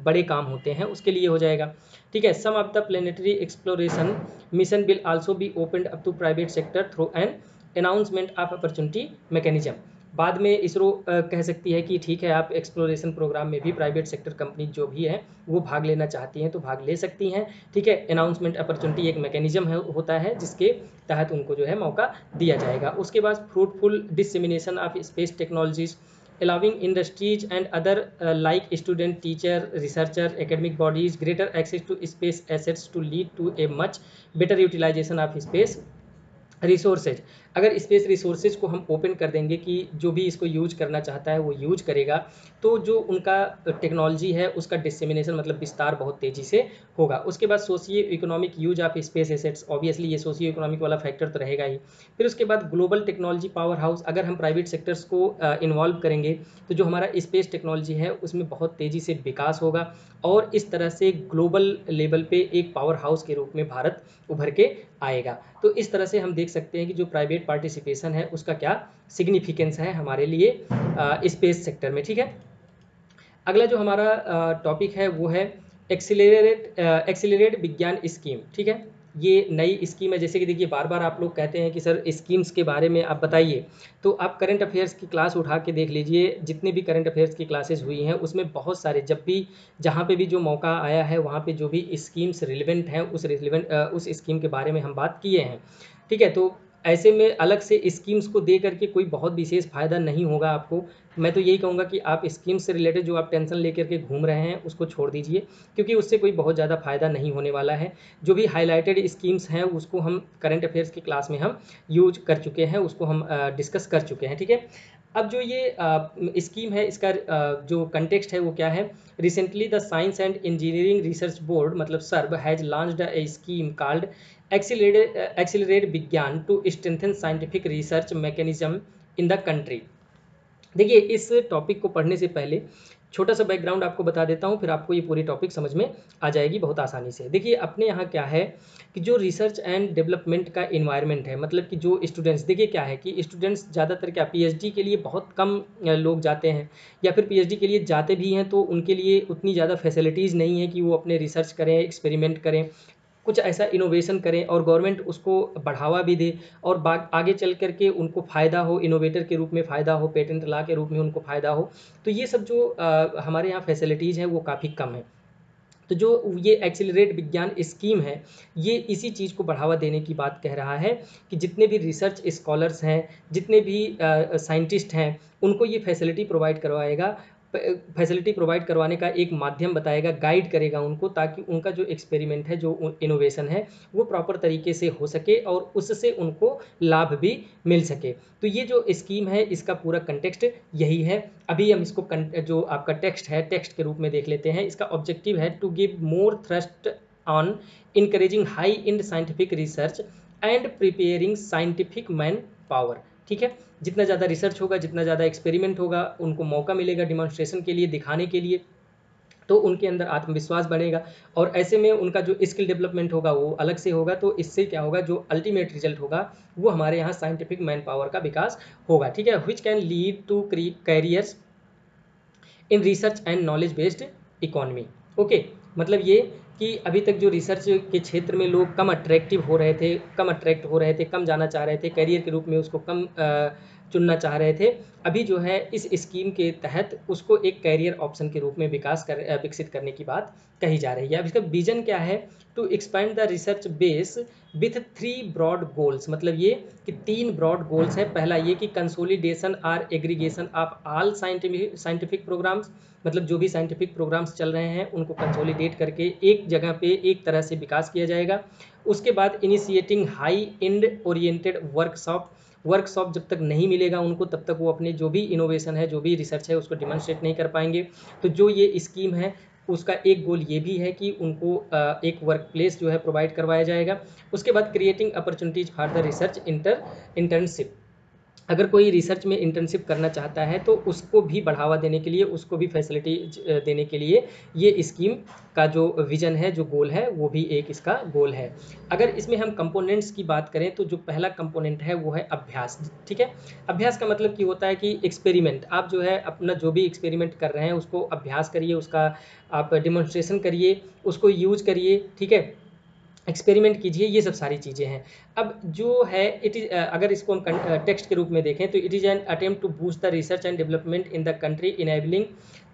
बड़े काम होते हैं उसके लिए हो जाएगा, ठीक है। Some of the planetary exploration mission will also be opened up to private sector through an announcement of opportunity mechanism. बाद में इसरो कह सकती है कि ठीक है आप एक्सप्लोरेशन प्रोग्राम में भी प्राइवेट सेक्टर कंपनी जो भी है वो भाग लेना चाहती हैं तो भाग ले सकती हैं, ठीक है। अनाउंसमेंट अपॉर्चुनिटी एक मैकेनिज्म है होता है जिसके तहत उनको जो है मौका दिया जाएगा। उसके बाद fruitful dissemination of space technologies allowing industries and other uh, like student, teacher, researcher, academic bodies greater access to space assets to lead to a much better utilization of space resources. अगर space resources को हम open कर देंगे कि जो भी इसको use करना चाहता है वो यूज करेगा, तो जो उनका टेक्नोलॉजी है उसका डिसमिनेशन मतलब विस्तार बहुत तेज़ी से होगा। उसके बाद socio economic use of space assets, obviously ये सोशियो इकोनॉमिक वाला फैक्टर तो रहेगा ही। फिर उसके बाद ग्लोबल टेक्नोलॉजी पावर हाउस, अगर हम प्राइवेट सेक्टर्स को इन्वॉल्व करेंगे तो जो हमारा स्पेस टेक्नोलॉजी है उसमें बहुत तेज़ी से विकास होगा और इस तरह से ग्लोबल लेवल पर एक पावर हाउस के रूप में भारत उभर के आएगा। तो इस तरह से हम देख सकते हैं कि जो प्राइवेट पार्टिसिपेशन है उसका क्या सिग्निफिकेंस है हमारे लिए स्पेस सेक्टर में, ठीक है। अगला जो हमारा टॉपिक है वो है एक्सीलरेट एक्सीलरेट विज्ञान स्कीम, ठीक है। ये नई स्कीम है, जैसे कि देखिए बार बार आप लोग कहते हैं कि सर स्कीम्स के बारे में आप बताइए, तो आप करंट अफेयर्स की क्लास उठा के देख लीजिए। जितने भी करंट अफेयर्स की क्लासेस हुई हैं उसमें बहुत सारे, जब भी जहाँ पे भी जो मौका आया है वहाँ पे जो भी स्कीम्स रिलेवेंट हैं उस रिलेवेंट उस स्कीम के बारे में हम बात किए हैं, ठीक है। तो ऐसे में अलग से स्कीम्स को दे करके कोई बहुत विशेष फ़ायदा नहीं होगा आपको। मैं तो यही कहूँगा कि आप स्कीम्स से रिलेटेड जो आप टेंशन लेकर के घूम रहे हैं उसको छोड़ दीजिए, क्योंकि उससे कोई बहुत ज़्यादा फ़ायदा नहीं होने वाला है। जो भी हाईलाइटेड स्कीम्स हैं उसको हम करंट अफेयर्स की क्लास में हम यूज कर चुके हैं, उसको हम डिस्कस कर चुके हैं, ठीक है। अब जो ये स्कीम है इसका जो कंटेक्स्ट है वो क्या है। Recently the science and engineering research board मतलब SERB has launched a scheme called accelerate accelerate Vigyan to strengthen scientific research mechanism in the country. देखिए इस टॉपिक को पढ़ने से पहले छोटा सा बैकग्राउंड आपको बता देता हूँ, फिर आपको ये पूरी टॉपिक समझ में आ जाएगी बहुत आसानी से। देखिए अपने यहाँ क्या है कि जो रिसर्च एंड डेवलपमेंट का इन्वायरमेंट है, मतलब कि जो स्टूडेंट्स, देखिए क्या है कि स्टूडेंट्स ज़्यादातर क्या पीएचडी के लिए बहुत कम लोग जाते हैं, या फिर पीएचडी के लिए जाते भी हैं तो उनके लिए उतनी ज़्यादा फैसिलिटीज़ नहीं है कि वो अपने रिसर्च करें, एक्सपेरिमेंट करें, कुछ ऐसा इनोवेशन करें और गवर्नमेंट उसको बढ़ावा भी दे और आगे चल कर के उनको फ़ायदा हो, इनोवेटर के रूप में फ़ायदा हो, पेटेंट लॉ के रूप में उनको फ़ायदा हो। तो ये सब जो आ, हमारे यहाँ फैसिलिटीज़ हैं वो काफ़ी कम है। तो जो ये एक्सेलरेट विज्ञान स्कीम है ये इसी चीज़ को बढ़ावा देने की बात कह रहा है कि जितने भी रिसर्च स्कॉलर्स हैं, जितने भी साइंटिस्ट हैं, उनको ये फैसिलिटी प्रोवाइड करवाएगा, फैसिलिटी प्रोवाइड करवाने का एक माध्यम बताएगा, गाइड करेगा उनको, ताकि उनका जो एक्सपेरिमेंट है, जो इनोवेशन है, वो प्रॉपर तरीके से हो सके और उससे उनको लाभ भी मिल सके। तो ये जो स्कीम है इसका पूरा कंटेक्स्ट यही है। अभी हम इसको जो आपका टेक्स्ट है टेक्स्ट के रूप में देख लेते हैं। इसका ऑब्जेक्टिव है to give more thrust on encouraging high end scientific research and preparing scientific man power. ठीक है, जितना ज़्यादा रिसर्च होगा, जितना ज़्यादा एक्सपेरिमेंट होगा, उनको मौका मिलेगा डिमॉन्स्ट्रेशन के लिए, दिखाने के लिए, तो उनके अंदर आत्मविश्वास बढ़ेगा और ऐसे में उनका जो स्किल डेवलपमेंट होगा वो अलग से होगा। तो इससे क्या होगा, जो अल्टीमेट रिजल्ट होगा वो हमारे यहाँ साइंटिफिक मैन पावर का विकास होगा। ठीक है, which can lead to careers in research and knowledge based economy. Okay, मतलब ये कि अभी तक जो रिसर्च के क्षेत्र में लोग कम अट्रैक्टिव हो रहे थे, कम अट्रैक्ट हो रहे थे, कम जाना चाह रहे थे, करियर के रूप में उसको कम चुनना चाह रहे थे, अभी जो है इस स्कीम के तहत उसको एक कैरियर ऑप्शन के रूप में विकास कर विकसित करने की बात कही जा रही है। अब इसका विजन क्या है, to expand the research base with three broad goals. मतलब ये कि तीन ब्रॉड गोल्स हैं। पहला ये कि consolidation or aggregation of all scientific scientific programmes, मतलब जो भी साइंटिफिक प्रोग्राम्स चल रहे हैं उनको कंसोलिडेट करके एक जगह पे एक तरह से विकास किया जाएगा। उसके बाद initiating high end oriented workshop, workshop जब तक नहीं मिलेगा उनको तब तक वो अपने जो भी इनोवेशन है, जो भी रिसर्च है, उसको डिमॉन्स्ट्रेट नहीं कर पाएंगे। तो जो ये स्कीम है उसका एक गोल ये भी है कि उनको एक वर्क प्लेस जो है प्रोवाइड करवाया जाएगा। उसके बाद creating opportunities for the research inter internship, अगर कोई रिसर्च में इंटर्नशिप करना चाहता है तो उसको भी बढ़ावा देने के लिए, उसको भी फैसिलिटी देने के लिए ये स्कीम का जो विजन है, जो गोल है, वो भी एक इसका गोल है। अगर इसमें हम कंपोनेंट्स की बात करें तो जो पहला कंपोनेंट है वो है अभ्यास। ठीक है, अभ्यास का मतलब कि होता है कि एक्सपेरिमेंट, आप जो है अपना जो भी एक्सपेरिमेंट कर रहे हैं उसको अभ्यास करिए, उसका आप डेमोन्स्ट्रेशन करिए, उसको यूज करिए, ठीक है, एक्सपेरिमेंट कीजिए, ये सब सारी चीज़ें हैं। अब जो है इट इज़, अगर इसको हम टेक्स्ट के रूप में देखें तो it is an attempt to boost the research and development in the country, enabling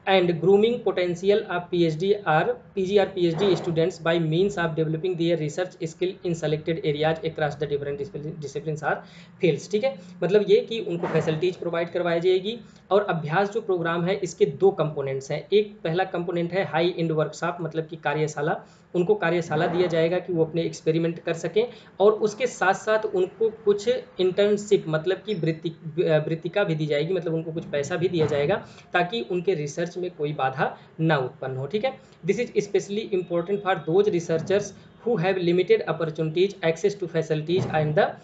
and grooming potential of PhD or PG or PhD students by means of developing their research skill in selected areas across the different disciplines or fields. ठीक है, मतलब ये कि उनको facilities provide करवाई जाएगी। और अभ्यास जो प्रोग्राम है इसके दो कंपोनेंट्स हैं। एक पहला कंपोनेंट है हाई एंड वर्कशॉप, मतलब कि कार्यशाला, उनको कार्यशाला दिया जाएगा कि वो अपने एक्सपेरिमेंट कर सकें और उसके साथ साथ उनको कुछ इंटर्नशिप, मतलब कि वृत्ति वृत्तिका भी दी जाएगी, मतलब उनको कुछ पैसा भी दिया जाएगा ताकि उनके रिसर्च में कोई बाधा ना उत्पन्न हो। ठीक है, this is specially important for those researchers who have limited opportunities, access to facilities and the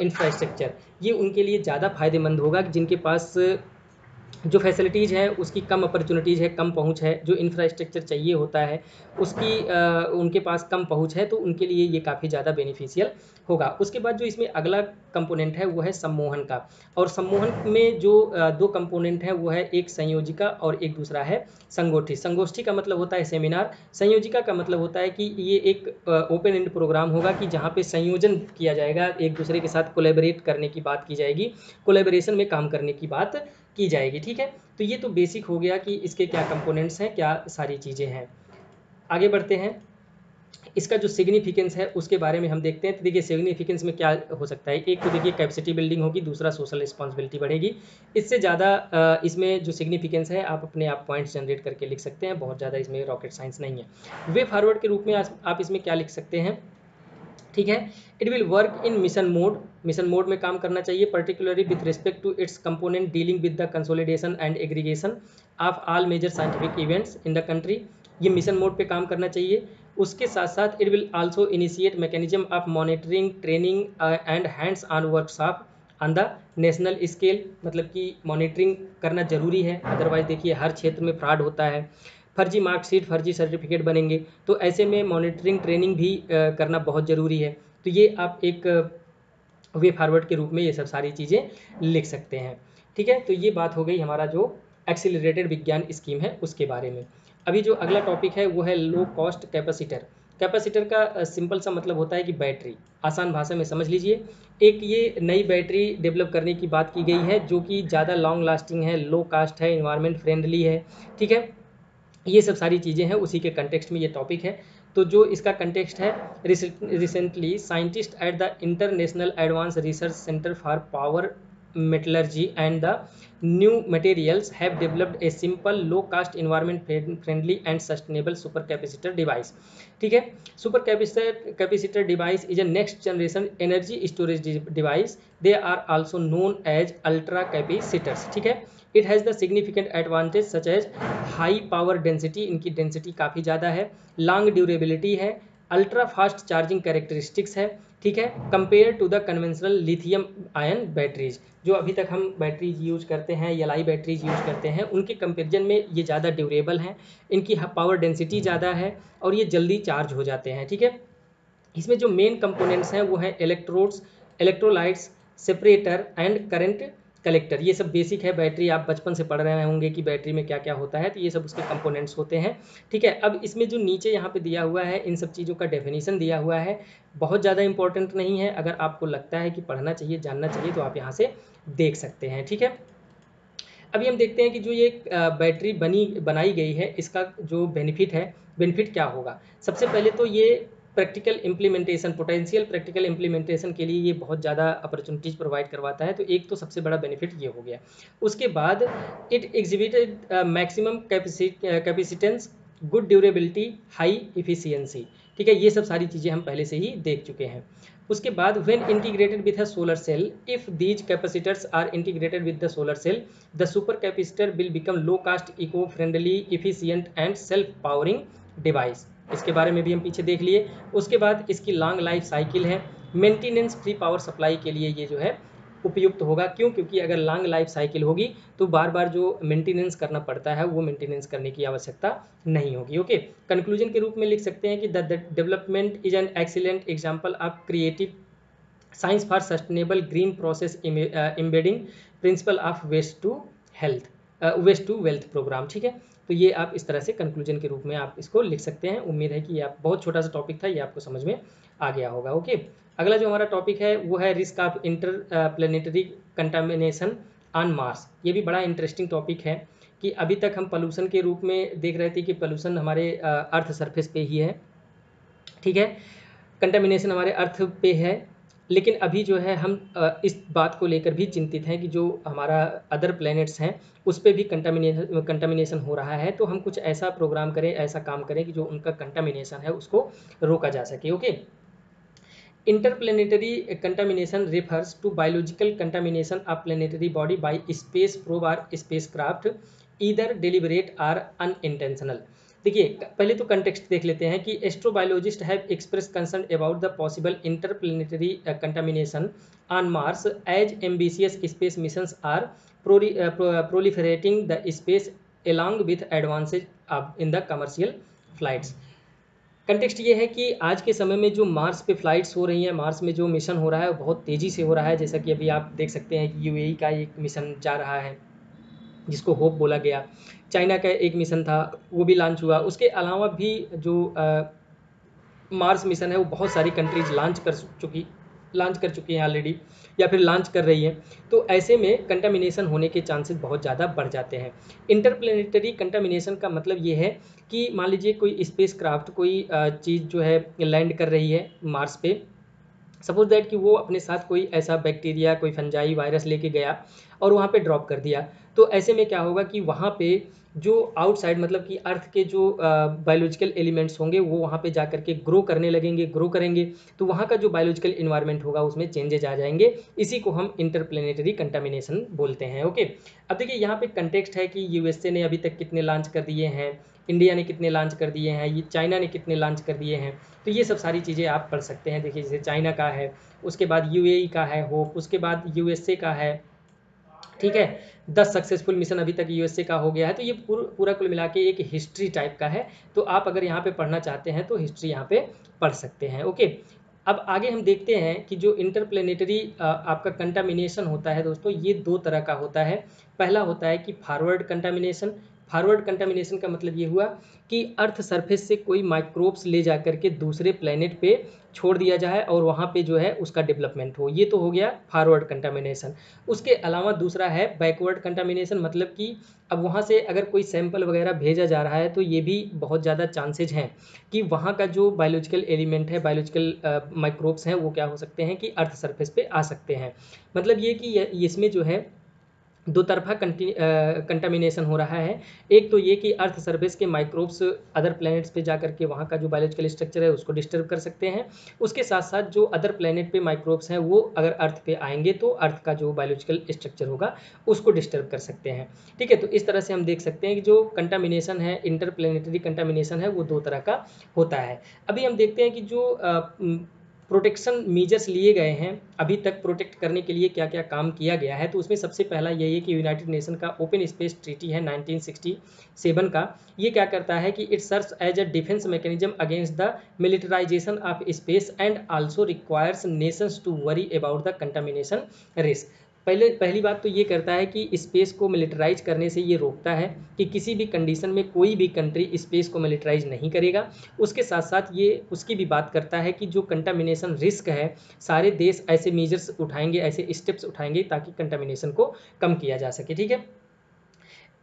infrastructure. ये उनके लिए ज़्यादा फायदेमंद होगा जिनके पास जो फैसिलिटीज़ है उसकी कम अपॉर्चुनिटीज़ है, कम पहुंच है, जो इंफ्रास्ट्रक्चर चाहिए होता है उसकी आ, उनके पास कम पहुंच है, तो उनके लिए ये काफ़ी ज़्यादा बेनिफिशियल होगा। उसके बाद जो इसमें अगला कंपोनेंट है वो है सम्मोहन का, और सम्मोहन में जो आ, दो कंपोनेंट हैं वो है एक संयोजिका और एक दूसरा है संगोष्ठी। संगोष्ठी का मतलब होता है सेमिनार, संयोजिका का मतलब होता है कि ये एक ओपन एंड प्रोग्राम होगा कि जहाँ पर संयोजन किया जाएगा, एक दूसरे के साथ कोलैबोरेट करने की बात की जाएगी, कोलैबोरेशन में काम करने की बात की जाएगी। ठीक है, तो ये तो बेसिक हो गया कि इसके क्या कंपोनेंट्स हैं, क्या सारी चीज़ें हैं। आगे बढ़ते हैं, इसका जो सिग्निफिकेंस है उसके बारे में हम देखते हैं। तो देखिए सिग्निफिकेंस में क्या हो सकता है, एक तो देखिए कैपेसिटी बिल्डिंग होगी, दूसरा सोशल रिस्पॉन्सिबिलिटी बढ़ेगी। इससे ज़्यादा इसमें जो सिग्निफिकेंस है आप अपने आप पॉइंट्स जनरेट करके लिख सकते हैं, बहुत ज़्यादा इसमें रॉकेट साइंस नहीं है। वे फॉरवर्ड के रूप में आप इसमें क्या लिख सकते हैं, ठीक है, it will work in mission mode, mission mode में काम करना चाहिए, particularly with respect to its component dealing with the consolidation and aggregation of all major scientific events in the country. ये मिशन मोड पे काम करना चाहिए। उसके साथ साथ it will also initiate mechanism of monitoring, training and hands on workshop on the national scale, मतलब कि मॉनिटरिंग करना जरूरी है, अदरवाइज देखिए हर क्षेत्र में फ्रॉड होता है, फर्जी मार्कशीट, फर्जी सर्टिफिकेट बनेंगे, तो ऐसे में मॉनिटरिंग ट्रेनिंग भी करना बहुत ज़रूरी है। तो ये आप एक वे फॉरवर्ड के रूप में ये सब सारी चीज़ें लिख सकते हैं। ठीक है, तो ये बात हो गई हमारा जो एक्सेलरेटेड विज्ञान स्कीम है उसके बारे में। अभी जो अगला टॉपिक है वो है लो कॉस्ट कैपेसिटर। कैपेसिटर का सिंपल सा मतलब होता है कि बैटरी, आसान भाषा में समझ लीजिए। एक ये नई बैटरी डेवलप करने की बात की गई है जो कि ज़्यादा लॉन्ग लास्टिंग है, लो कास्ट है, इन्वायरमेंट फ्रेंडली है। ठीक है, ये सब सारी चीज़ें हैं, उसी के कंटेक्स्ट में ये टॉपिक है। तो जो इसका कंटेक्स्ट है, recently scientist at the international advance research centre for power metallurgy and the new materials have developed a simple low cost environment friendly and sustainable super capacitor device. ठीक है, super capacitor capacitor device is a next generation energy storage device, they are also known as ultra capacitors. ठीक है, it has the significant advantage such as high power density, इनकी density काफ़ी ज़्यादा है, long durability है, ultra fast charging characteristics है। ठीक है, compare to the conventional lithium ion batteries, जो अभी तक हम बैटरीज यूज करते हैं, एल आई बैटरीज यूज करते हैं, उनके कंपेरिजन में ये ज़्यादा ड्यूरेबल हैं, इनकी पावर डेंसिटी ज़्यादा है और ये जल्दी चार्ज हो जाते हैं। ठीक है, इसमें जो मेन कंपोनेंट्स हैं वो हैं electrodes, electrolytes, separator and current collector. ये सब बेसिक है बैटरी, आप बचपन से पढ़ रहे होंगे कि बैटरी में क्या क्या होता है, तो ये सब उसके कंपोनेंट्स होते हैं। ठीक है, अब इसमें जो नीचे यहाँ पे दिया हुआ है, इन सब चीज़ों का डेफिनेशन दिया हुआ है, बहुत ज़्यादा इंपॉर्टेंट नहीं है, अगर आपको लगता है कि पढ़ना चाहिए, जानना चाहिए, तो आप यहाँ से देख सकते हैं। ठीक है, अभी हम देखते हैं कि जो ये बैटरी बनी बनाई गई है, इसका जो बेनिफिट है, बेनिफिट क्या होगा। सबसे पहले तो ये practical implementation, potential practical implementation के लिए ये बहुत ज़्यादा अपॉर्चुनिटीज प्रोवाइड करवाता है, तो एक तो सबसे बड़ा बेनिफिट ये हो गया। उसके बाद it exhibited maximum capacitance, good durability, high efficiency. ठीक है, ये सब सारी चीज़ें हम पहले से ही देख चुके हैं। उसके बाद when integrated with the solar cell, if these capacitors are integrated with the solar cell, the super capacitor will become low cost, eco friendly, efficient and self powering device. इसके बारे में भी हम पीछे देख लिए। उसके बाद इसकी लॉन्ग लाइफ साइकिल है, मेंटेनेंस फ्री पावर सप्लाई के लिए ये जो है उपयुक्त होगा। क्यों? क्योंकि अगर लॉन्ग लाइफ साइकिल होगी तो बार बार जो मेंटेनेंस करना पड़ता है वो मेंटेनेंस करने की आवश्यकता नहीं होगी। ओके, कंक्लूजन के रूप में लिख सकते हैं कि the development is an excellent example of creative science for sustainable green process, embedding principle of waste to health, waste to wealth programme. ठीक है, तो ये आप इस तरह से कंक्लूजन के रूप में आप इसको लिख सकते हैं। उम्मीद है कि ये आप, बहुत छोटा सा टॉपिक था, ये आपको समझ में आ गया होगा। ओके, अगला जो हमारा टॉपिक है वो है risk of inter planetary contamination on Mars. ये भी बड़ा इंटरेस्टिंग टॉपिक है कि अभी तक हम पोल्यूशन के रूप में देख रहे थे कि पोल्यूशन हमारे अर्थ सरफेस पे ही है, ठीक है, कंटामिनेशन हमारे अर्थ पे है, लेकिन अभी जो है हम इस बात को लेकर भी चिंतित हैं कि जो हमारा अदर प्लैनेट्स हैं उस पर भी कंटामिनेशन कंटामिनेशन हो रहा है। तो हम कुछ ऐसा प्रोग्राम करें, ऐसा काम करें कि जो उनका कंटामिनेशन है उसको रोका जा सके। Okay, interplanetary contamination refers to biological contamination of planetary body by space probe or space craft, either deliberate or unintentional. देखिए, पहले तो कंटेक्स्ट देख लेते हैं कि astrobiologist have express concern about the possible interplanetary contamination on Mars as ambitious space missions are proliferating the space along with advances in the commercial flights. Context ये है कि आज के समय में जो मार्स पे फ्लाइट्स हो रही हैं, मार्स में जो मिशन हो रहा है वो बहुत तेज़ी से हो रहा है, जैसा कि अभी आप देख सकते हैं कि यूएई का एक मिशन जा रहा है जिसको होप बोला गया, चाइना का एक मिशन था वो भी लॉन्च हुआ, उसके अलावा भी जो आ, मार्स मिशन है वो बहुत सारी कंट्रीज लॉन्च कर चुकी लॉन्च कर चुकी हैं ऑलरेडी या फिर लॉन्च कर रही हैं। तो ऐसे में कंटामिनेशन होने के चांसेस बहुत ज़्यादा बढ़ जाते हैं। इंटरप्लेनेटरी कंटामिनेशन का मतलब ये है कि मान लीजिए कोई स्पेसक्राफ्ट, कोई चीज़ जो है लैंड कर रही है मार्स पे, सपोज दैट कि वो अपने साथ कोई ऐसा बैक्टीरिया, कोई फंजाई, वायरस लेके गया और वहाँ पे ड्रॉप कर दिया, तो ऐसे में क्या होगा कि वहाँ पे जो आउटसाइड, मतलब कि अर्थ के जो बायोलॉजिकल एलिमेंट्स होंगे वो वहाँ पे जा कर के ग्रो करने लगेंगे, ग्रो करेंगे, तो वहाँ का जो बायोलॉजिकल इन्वायरमेंट होगा उसमें चेंजेज आ जाएंगे। इसी को हम इंटरप्लेनेटरी कंटामिनेशन बोलते हैं। ओके, अब देखिए यहाँ पे कंटेक्स्ट है कि यूएसए ने अभी तक कितने लॉन्च कर दिए हैं, इंडिया ने कितने लॉन्च कर दिए हैं, ये चाइना ने कितने लॉन्च कर दिए हैं, तो ये सब सारी चीज़ें आप पढ़ सकते हैं। देखिए जैसे चाइना का है, उसके बाद यूएई का है होप, उसके बाद यूएसए का है, ठीक है, दस सक्सेसफुल मिशन अभी तक यूएसए का हो गया है। तो ये पूर, पूरा कुल मिला के एक हिस्ट्री टाइप का है, तो आप अगर यहाँ पे पढ़ना चाहते हैं तो हिस्ट्री यहाँ पे पढ़ सकते हैं। ओके, अब आगे हम देखते हैं कि जो इंटरप्लेनेटरी आपका कंटामिनेशन होता है दोस्तों, ये दो तरह का होता है। पहला होता है कि फॉरवर्ड कंटामिनेशन। फॉरवर्ड कंटामिनेशन का मतलब ये हुआ कि अर्थ सरफेस से कोई माइक्रोब्स ले जा करके दूसरे प्लेनेट पे छोड़ दिया जाए और वहाँ पे जो है उसका डेवलपमेंट हो, ये तो हो गया फॉरवर्ड कंटामिनेशन। उसके अलावा दूसरा है बैकवर्ड कंटामिनेशन, मतलब कि अब वहाँ से अगर कोई सैंपल वगैरह भेजा जा रहा है तो ये भी बहुत ज़्यादा चांसेज हैं कि वहाँ का जो बायोलॉजिकल एलिमेंट है, बायोलॉजिकल माइक्रोब्स हैं, वो क्या हो सकते हैं कि अर्थ सरफेस पे आ सकते हैं। मतलब ये कि इसमें जो है दो तरफा कंटामिनेशन हो रहा है। एक तो ये कि अर्थ सरफेस के माइक्रोब्स अदर प्लैनेट्स पे जा करके वहाँ का जो बायोलॉजिकल स्ट्रक्चर है उसको डिस्टर्ब कर सकते हैं। उसके साथ साथ जो अदर प्लैनेट पे माइक्रोब्स हैं वो अगर अर्थ पे आएंगे तो अर्थ का जो बायोलॉजिकल स्ट्रक्चर होगा उसको डिस्टर्ब कर सकते हैं, ठीक है। तो इस तरह से हम देख सकते हैं कि जो कंटामिनेशन है, इंटर प्लैनेटरी कंटामिनेशन है, वो दो तरह का होता है। अभी हम देखते हैं कि जो आ, प्रोटेक्शन मेजर्स लिए गए हैं अभी तक, प्रोटेक्ट करने के लिए क्या क्या काम किया गया है, तो उसमें सबसे पहला यही है कि यूनाइटेड नेशन का ओपन स्पेस ट्रीटी है नाइनटीन सिक्सटी सेवन का, ये क्या करता है कि it serves as a defence mechanism against the militarisation of space and also requires nations to worry about the contamination risk. पहले पहली बात तो ये करता है कि स्पेस को मिलिटराइज करने से ये रोकता है कि किसी भी कंडीशन में कोई भी कंट्री स्पेस को मिलिटराइज नहीं करेगा। उसके साथ साथ ये उसकी भी बात करता है कि जो कंटामिनेशन रिस्क है, सारे देश ऐसे मेजर्स उठाएंगे, ऐसे स्टेप्स उठाएंगे ताकि कंटामिनेशन को कम किया जा सके, ठीक है।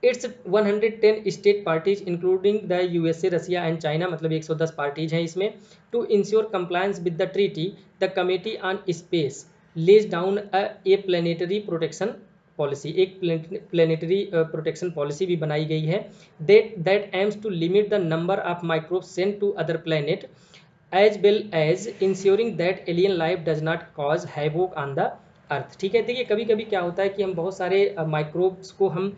It's one hundred ten state parties including the USA, Russia and China, मतलब एक सौ दस पार्टीज हैं इसमें। To ensure compliance with the treaty the committee on space lays down a planetary protection policy, एक प्लेनेटरी प्रोटेक्शन पॉलिसी भी बनाई गई है that that aims to limit the number of microbes sent to other planet as well as ensuring that alien life does not cause havoc on the earth, ठीक है। देखिए कभी कभी क्या होता है कि हम बहुत सारे माइक्रोब्स uh, को हम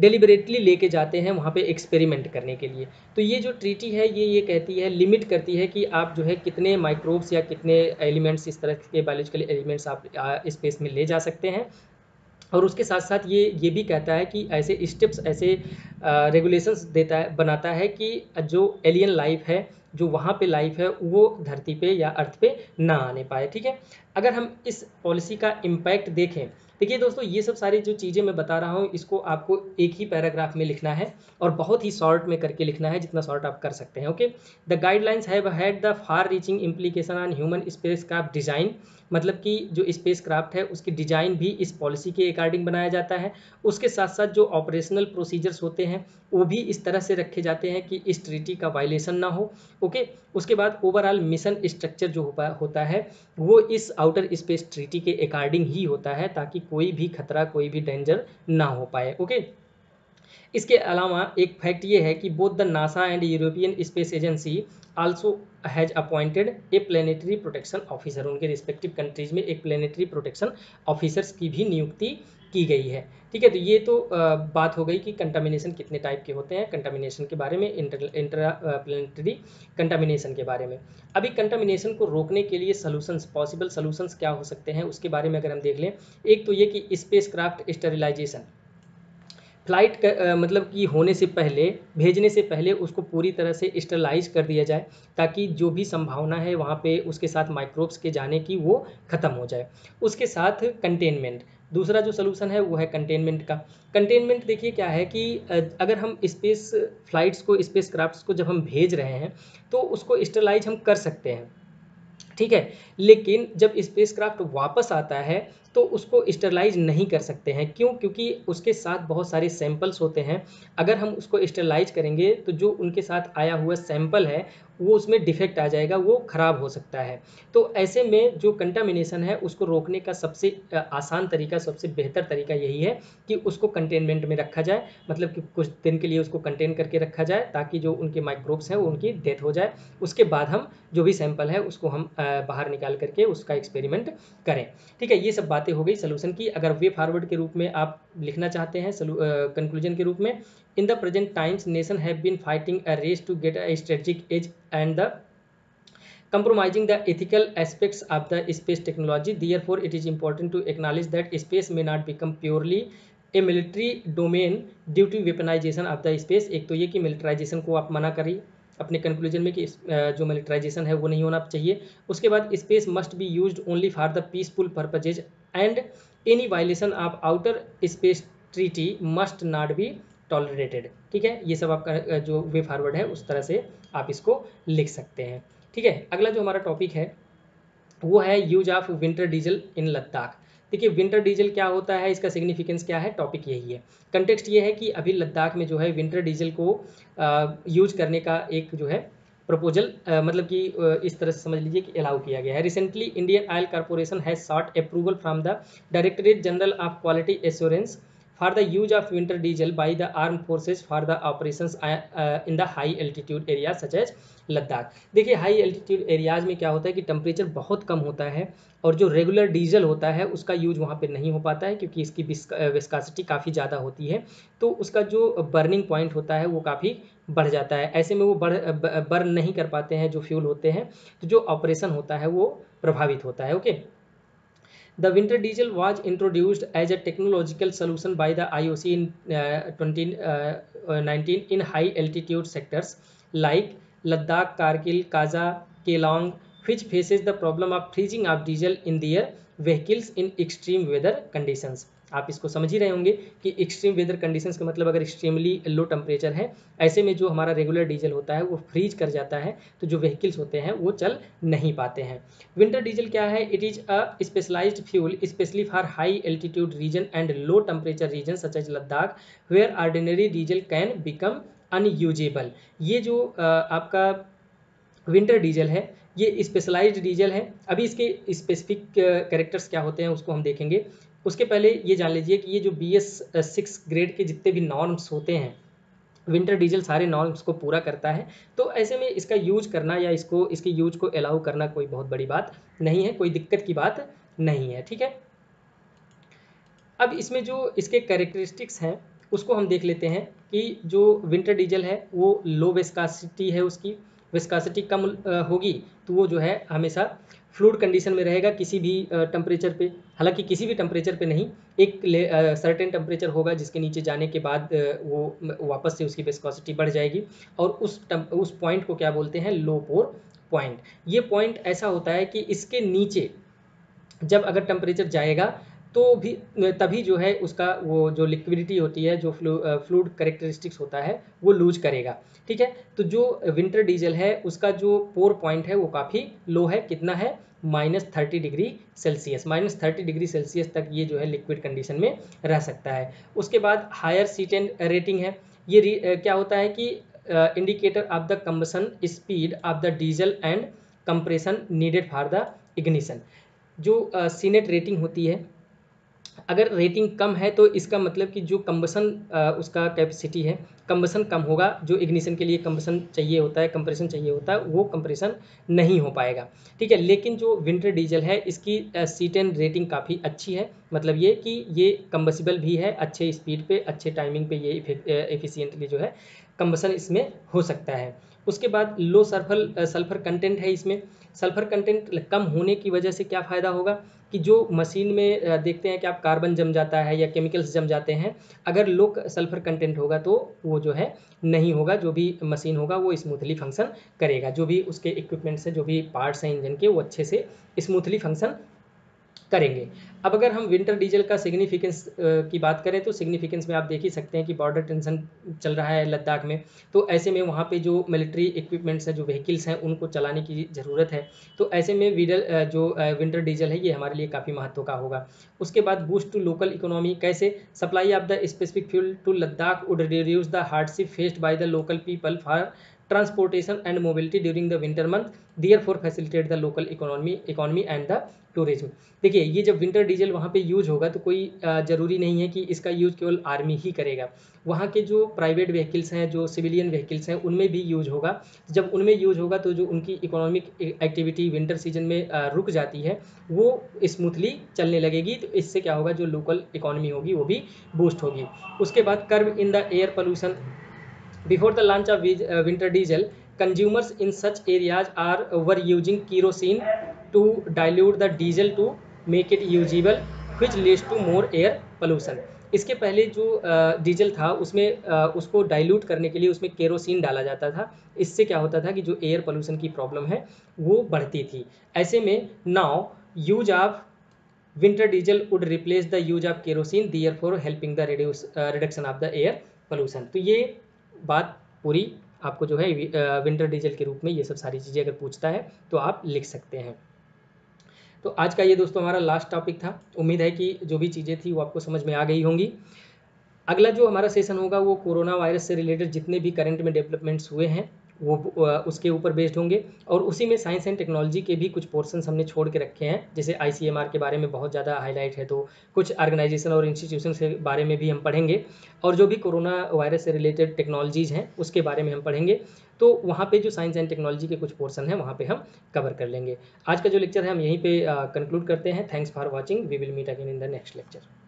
डेलिबरेटली लेके जाते हैं वहाँ पे एक्सपेरिमेंट करने के लिए, तो ये जो ट्रीटी है ये ये कहती है, लिमिट करती है कि आप जो है कितने माइक्रोब्स या कितने एलिमेंट्स, इस तरह के बायोलॉजिकल एलिमेंट्स आप स्पेस में ले जा सकते हैं। और उसके साथ साथ ये ये भी कहता है कि ऐसे स्टेप्स, ऐसे रेगुलेशंस देता है, बनाता है कि जो एलियन लाइफ है, जो वहाँ पे लाइफ है, वो धरती पे या अर्थ पे ना आने पाए, ठीक है। अगर हम इस पॉलिसी का इम्पैक्ट देखें, देखिए दोस्तों ये सब सारी जो चीज़ें मैं बता रहा हूँ इसको आपको एक ही पैराग्राफ में लिखना है और बहुत ही शॉर्ट में करके लिखना है, जितना शॉर्ट आप कर सकते हैं, okay. The guidelines have had the far reaching implication on human spacecraft design, मतलब कि जो स्पेसक्राफ्ट है उसकी डिज़ाइन भी इस पॉलिसी के अकॉर्डिंग बनाया जाता है। उसके साथ साथ जो ऑपरेशनल प्रोसीजर्स होते हैं वो भी इस तरह से रखे जाते हैं कि इस ट्रीटी का वायलेशन ना हो, ओके। उसके बाद ओवरऑल मिशन स्ट्रक्चर जो होता है वो इस आउटर स्पेस ट्रीटी के अकॉर्डिंग ही होता है ताकि कोई भी खतरा, कोई भी डेंजर ना हो पाए, ओके। इसके अलावा एक फैक्ट ये है कि both the NASA and European space agency also has appointed a planetary protection officer, उनके रिस्पेक्टिव कंट्रीज में एक प्लेनेटरी प्रोटेक्शन ऑफिसर्स की भी नियुक्ति की गई है, ठीक है। तो ये तो बात हो गई कि कंटामिनेशन कितने टाइप के होते हैं, कंटामिनेशन के बारे में, इंटर इंट्रा प्लेनेटरी कंटामिनेशन के बारे में। अभी कंटामिनेशन को रोकने के लिए सॉल्यूशंस, पॉसिबल सॉल्यूशंस क्या हो सकते हैं उसके बारे में अगर हम देख लें, एक तो ये कि स्पेसक्राफ्ट स्टेरिलाइजेशन, फ्लाइट का, मतलब कि होने से पहले, भेजने से पहले उसको पूरी तरह से स्टरलाइज कर दिया जाए ताकि जो भी संभावना है वहाँ पे उसके साथ माइक्रोब्स के जाने की वो ख़त्म हो जाए। उसके साथ कंटेनमेंट, दूसरा जो सोलूशन है वो है कंटेनमेंट का। कंटेनमेंट देखिए क्या है कि अगर हम स्पेस फ्लाइट्स को, स्पेस क्राफ्ट्स को जब हम भेज रहे हैं तो उसको स्टरलाइज हम कर सकते हैं, ठीक है, लेकिन जब स्पेसक्राफ्ट वापस आता है तो उसको स्टरलाइज नहीं कर सकते हैं। क्यों? क्योंकि उसके साथ बहुत सारे सैंपल्स होते हैं, अगर हम उसको स्टरलाइज करेंगे तो जो उनके साथ आया हुआ सैंपल है वो उसमें डिफेक्ट आ जाएगा, वो ख़राब हो सकता है। तो ऐसे में जो कंटामिनेशन है उसको रोकने का सबसे आसान तरीका, सबसे बेहतर तरीका यही है कि उसको कंटेनमेंट में रखा जाए, मतलब कि कुछ दिन के लिए उसको कंटेन करके रखा जाए ताकि जो उनके माइक्रोब्स हैं वो उनकी डेथ हो जाए, उसके बाद हम जो भी सैंपल है उसको हम बाहर निकाल करके उसका एक्सपेरिमेंट करें, ठीक है। ये सब बात बातें हो गई सोल्यूशन की। अगर वे फॉरवर्ड के रूप में आप लिखना चाहते हैं कंक्लूजन के रूप में, in the present times nation have been fighting a race to get a strategic edge and the compromising the ethical aspects of the space technology. Therefore, it is important to acknowledge that space may not become purely a military domain due to weaponization of the space. एक तो ये कि militarization को आप मना करिए अपने conclusion में कि जो militarization है वो नहीं होना चाहिए। उसके बाद space must be used only for the peaceful purposes and any violation of outer space treaty must not be tolerated. ठीक है, ये सब आपका जो वे फॉरवर्ड है उस तरह से आप इसको लिख सकते हैं। ठीक है, अगला जो हमारा टॉपिक है वो है use of winter diesel in Ladakh. देखिए विंटर डीजल क्या होता है, इसका सिग्निफिकेंस क्या है, टॉपिक यही है। कंटेक्स्ट ये है कि अभी लद्दाख में जो है विंटर डीजल को यूज करने का एक जो है प्रपोजल आ, मतलब कि इस तरह से समझ लीजिए कि अलाउ किया गया है। Recently Indian Oil Corporation has sought approval from the directorate general of quality assurance for the use of winter diesel by the arm forces for the operations in the high altitude area such as Ladakh. देखिए high altitude areas में क्या होता है कि temperature बहुत कम होता है और जो रेगुलर डीजल होता है उसका यूज वहाँ पे नहीं हो पाता है क्योंकि इसकी विस्कासिटी काफ़ी ज़्यादा होती है, तो उसका जो बर्निंग पॉइंट होता है वो काफ़ी बढ़ जाता है। ऐसे में वो बढ़ बर्न नहीं कर पाते हैं जो फ्यूल होते हैं, तो जो ऑपरेशन होता है वो प्रभावित होता है। Okay, The winter diesel was introduced as a technological solution by the I O C in uh, twenty nineteen in high altitude sectors like Ladakh, Kargil, Kaza, Kelong, which faces the problem of freezing of diesel in their vehicles in extreme weather conditions. आप इसको समझ ही रहे होंगे कि extreme weather conditions का मतलब अगर extremely low temperature है, ऐसे में जो हमारा रेगुलर डीजल होता है वो फ्रीज कर जाता है, तो जो व्हीकल्स होते हैं वो चल नहीं पाते हैं। विंटर डीजल क्या है, it is a specialised fuel specially for high altitude region and low temperature region such as Ladakh where ordinary diesel can become unusable. ये जो आपका विंटर डीजल है ये स्पेशलाइज्ड डीजल है। अभी इसके स्पेसिफिक कैरेक्टर्स क्या होते हैं उसको हम देखेंगे। उसके पहले ये जान लीजिए कि ये जो बी एस सिक्स ग्रेड के जितने भी नॉर्म्स होते हैं विंटर डीजल सारे नॉर्म्स को पूरा करता है, तो ऐसे में इसका यूज करना या इसको इसके यूज को अलाउ करना कोई बहुत बड़ी बात नहीं है, कोई दिक्कत की बात नहीं है। ठीक है, अब इसमें जो इसके कैरेक्टरिस्टिक्स हैं उसको हम देख लेते हैं कि जो विंटर डीजल है वो लो विस्कासिटी है, उसकी विस्कासिटी कम होगी तो वो जो है हमेशा फ्लूइड कंडीशन में रहेगा किसी भी टेम्परेचर पे, हालांकि किसी भी टेम्परेचर पे नहीं, एक सर्टेन टेम्परेचर होगा जिसके नीचे जाने के बाद वो वापस से उसकी विस्कोसिटी बढ़ जाएगी और उस उस पॉइंट को क्या बोलते हैं, लो पोर पॉइंट। ये पॉइंट ऐसा होता है कि इसके नीचे जब अगर टेम्परेचर जाएगा तो भी तभी जो है उसका वो जो लिक्विडिटी होती है, जो फ्लू फ्लूइड कैरेक्टरिस्टिक्स होता है वो लूज करेगा। ठीक है, तो जो विंटर डीजल है उसका जो पोर पॉइंट है वो काफ़ी लो है, कितना है, minus thirty degree Celsius minus thirty degree Celsius तक ये जो है लिक्विड कंडीशन में रह सकता है। उसके बाद हायर सीटेन रेटिंग है, ये रे, क्या होता है कि indicator of the combustion speed of the diesel and compression needed for the ignition. जो सीनेट रेटिंग होती है अगर रेटिंग कम है तो इसका मतलब कि जो कंबसन उसका कैपेसिटी है, कंबसन कम होगा, जो इग्निशन के लिए कंबसन चाहिए होता है, कंप्रेशन चाहिए होता है, वो कंप्रेशन नहीं हो पाएगा। ठीक है, लेकिन जो विंटर डीजल है इसकी सीटेन रेटिंग काफ़ी अच्छी है, मतलब ये कि ये कंबसिबल भी है, अच्छे स्पीड पे अच्छे टाइमिंग पे ये एफिशिएंटली जो है कंबसन इसमें हो सकता है। उसके बाद लो सल्फर सल्फर कंटेंट है, इसमें सल्फर कंटेंट कम होने की वजह से क्या फ़ायदा होगा कि जो मशीन में देखते हैं कि आप कार्बन जम जाता है या केमिकल्स जम जाते हैं, अगर लो सल्फर कंटेंट होगा तो वो जो है नहीं होगा, जो भी मशीन होगा वो स्मूथली फंक्शन करेगा, जो भी उसके इक्विपमेंट्स हैं जो भी पार्ट्स हैं इंजन के वो अच्छे से स्मूथली फंक्शन करेंगे। अब अगर हम विंटर डीजल का सिग्निफिकेंस की बात करें तो सिग्निफिकेंस में आप देख ही सकते हैं कि बॉर्डर टेंशन चल रहा है लद्दाख में, तो ऐसे में वहाँ पे जो मिलिट्री इक्विपमेंट्स हैं जो व्हीकल्स हैं उनको चलाने की ज़रूरत है, तो ऐसे में वीडल जो विंटर डीजल है ये हमारे लिए काफ़ी महत्व का होगा। उसके बाद बूस्ट टू लोकल इकोनॉमी, कैसे supply of the specific fuel to Ladakh would reduce the hardship faced by the local people for transportation and mobility during the winter month, therefore facilitate the local economy economy and the tourism। देखिए ये जब winter diesel वहाँ पे use होगा तो कोई ज़रूरी नहीं है कि इसका यूज केवल आर्मी ही करेगा, वहाँ के जो प्राइवेट व्हीकल्स हैं, जो सिविलियन व्हीकल्स हैं, उनमें भी यूज होगा। जब उनमें यूज होगा तो जो उनकी इकोनॉमिक एक्टिविटी विंटर सीजन में रुक जाती है वो स्मूथली चलने लगेगी, तो इससे क्या होगा, जो लोकल इकोनॉमी होगी वो भी बूस्ट होगी। उसके बाद curve in the air pollution, before the launch of winter diesel consumers in such areas are were using kerosene to dilute the diesel to make it usable, which leads to more air pollution। इसके पहले जो diesel था उसमें उसको dilute करने के लिए उसमें केरोसिन डाला जाता था, इससे क्या होता था कि जो एयर पोल्यूशन की प्रॉब्लम है वो बढ़ती थी। ऐसे में now use of winter diesel would replace the use of kerosene, therefore helping the reduce reduction of the air pollution. तो ये बात पूरी आपको जो है विंटर डीजल के रूप में ये सब सारी चीज़ें अगर पूछता है तो आप लिख सकते हैं। तो आज का ये दोस्तों हमारा लास्ट टॉपिक था, उम्मीद है कि जो भी चीज़ें थी वो आपको समझ में आ गई होंगी। अगला जो हमारा सेशन होगा वो कोरोना वायरस से रिलेटेड जितने भी करंट में डेवलपमेंट्स हुए हैं वो उसके ऊपर बेस्ड होंगे, और उसी में साइंस एंड टेक्नोलॉजी के भी कुछ पोर्शंस हमने छोड़ के रखे हैं, जैसे आईसीएमआर के बारे में बहुत ज़्यादा हाईलाइट है, तो कुछ ऑर्गेनाइजेशन और इंस्टीट्यूशन के बारे में भी हम पढ़ेंगे, और जो भी कोरोना वायरस से रिलेटेड टेक्नोलॉजीज़ हैं उसके बारे में हम पढ़ेंगे। तो वहाँ पे जो साइंस एंड टेक्नोलॉजी के कुछ पोर्शन हैं वहाँ पे हम कवर कर लेंगे। आज का जो लेक्चर है हम यहीं पे कंक्लूड करते हैं। Thanks for watching, we will meet again in the next lecture.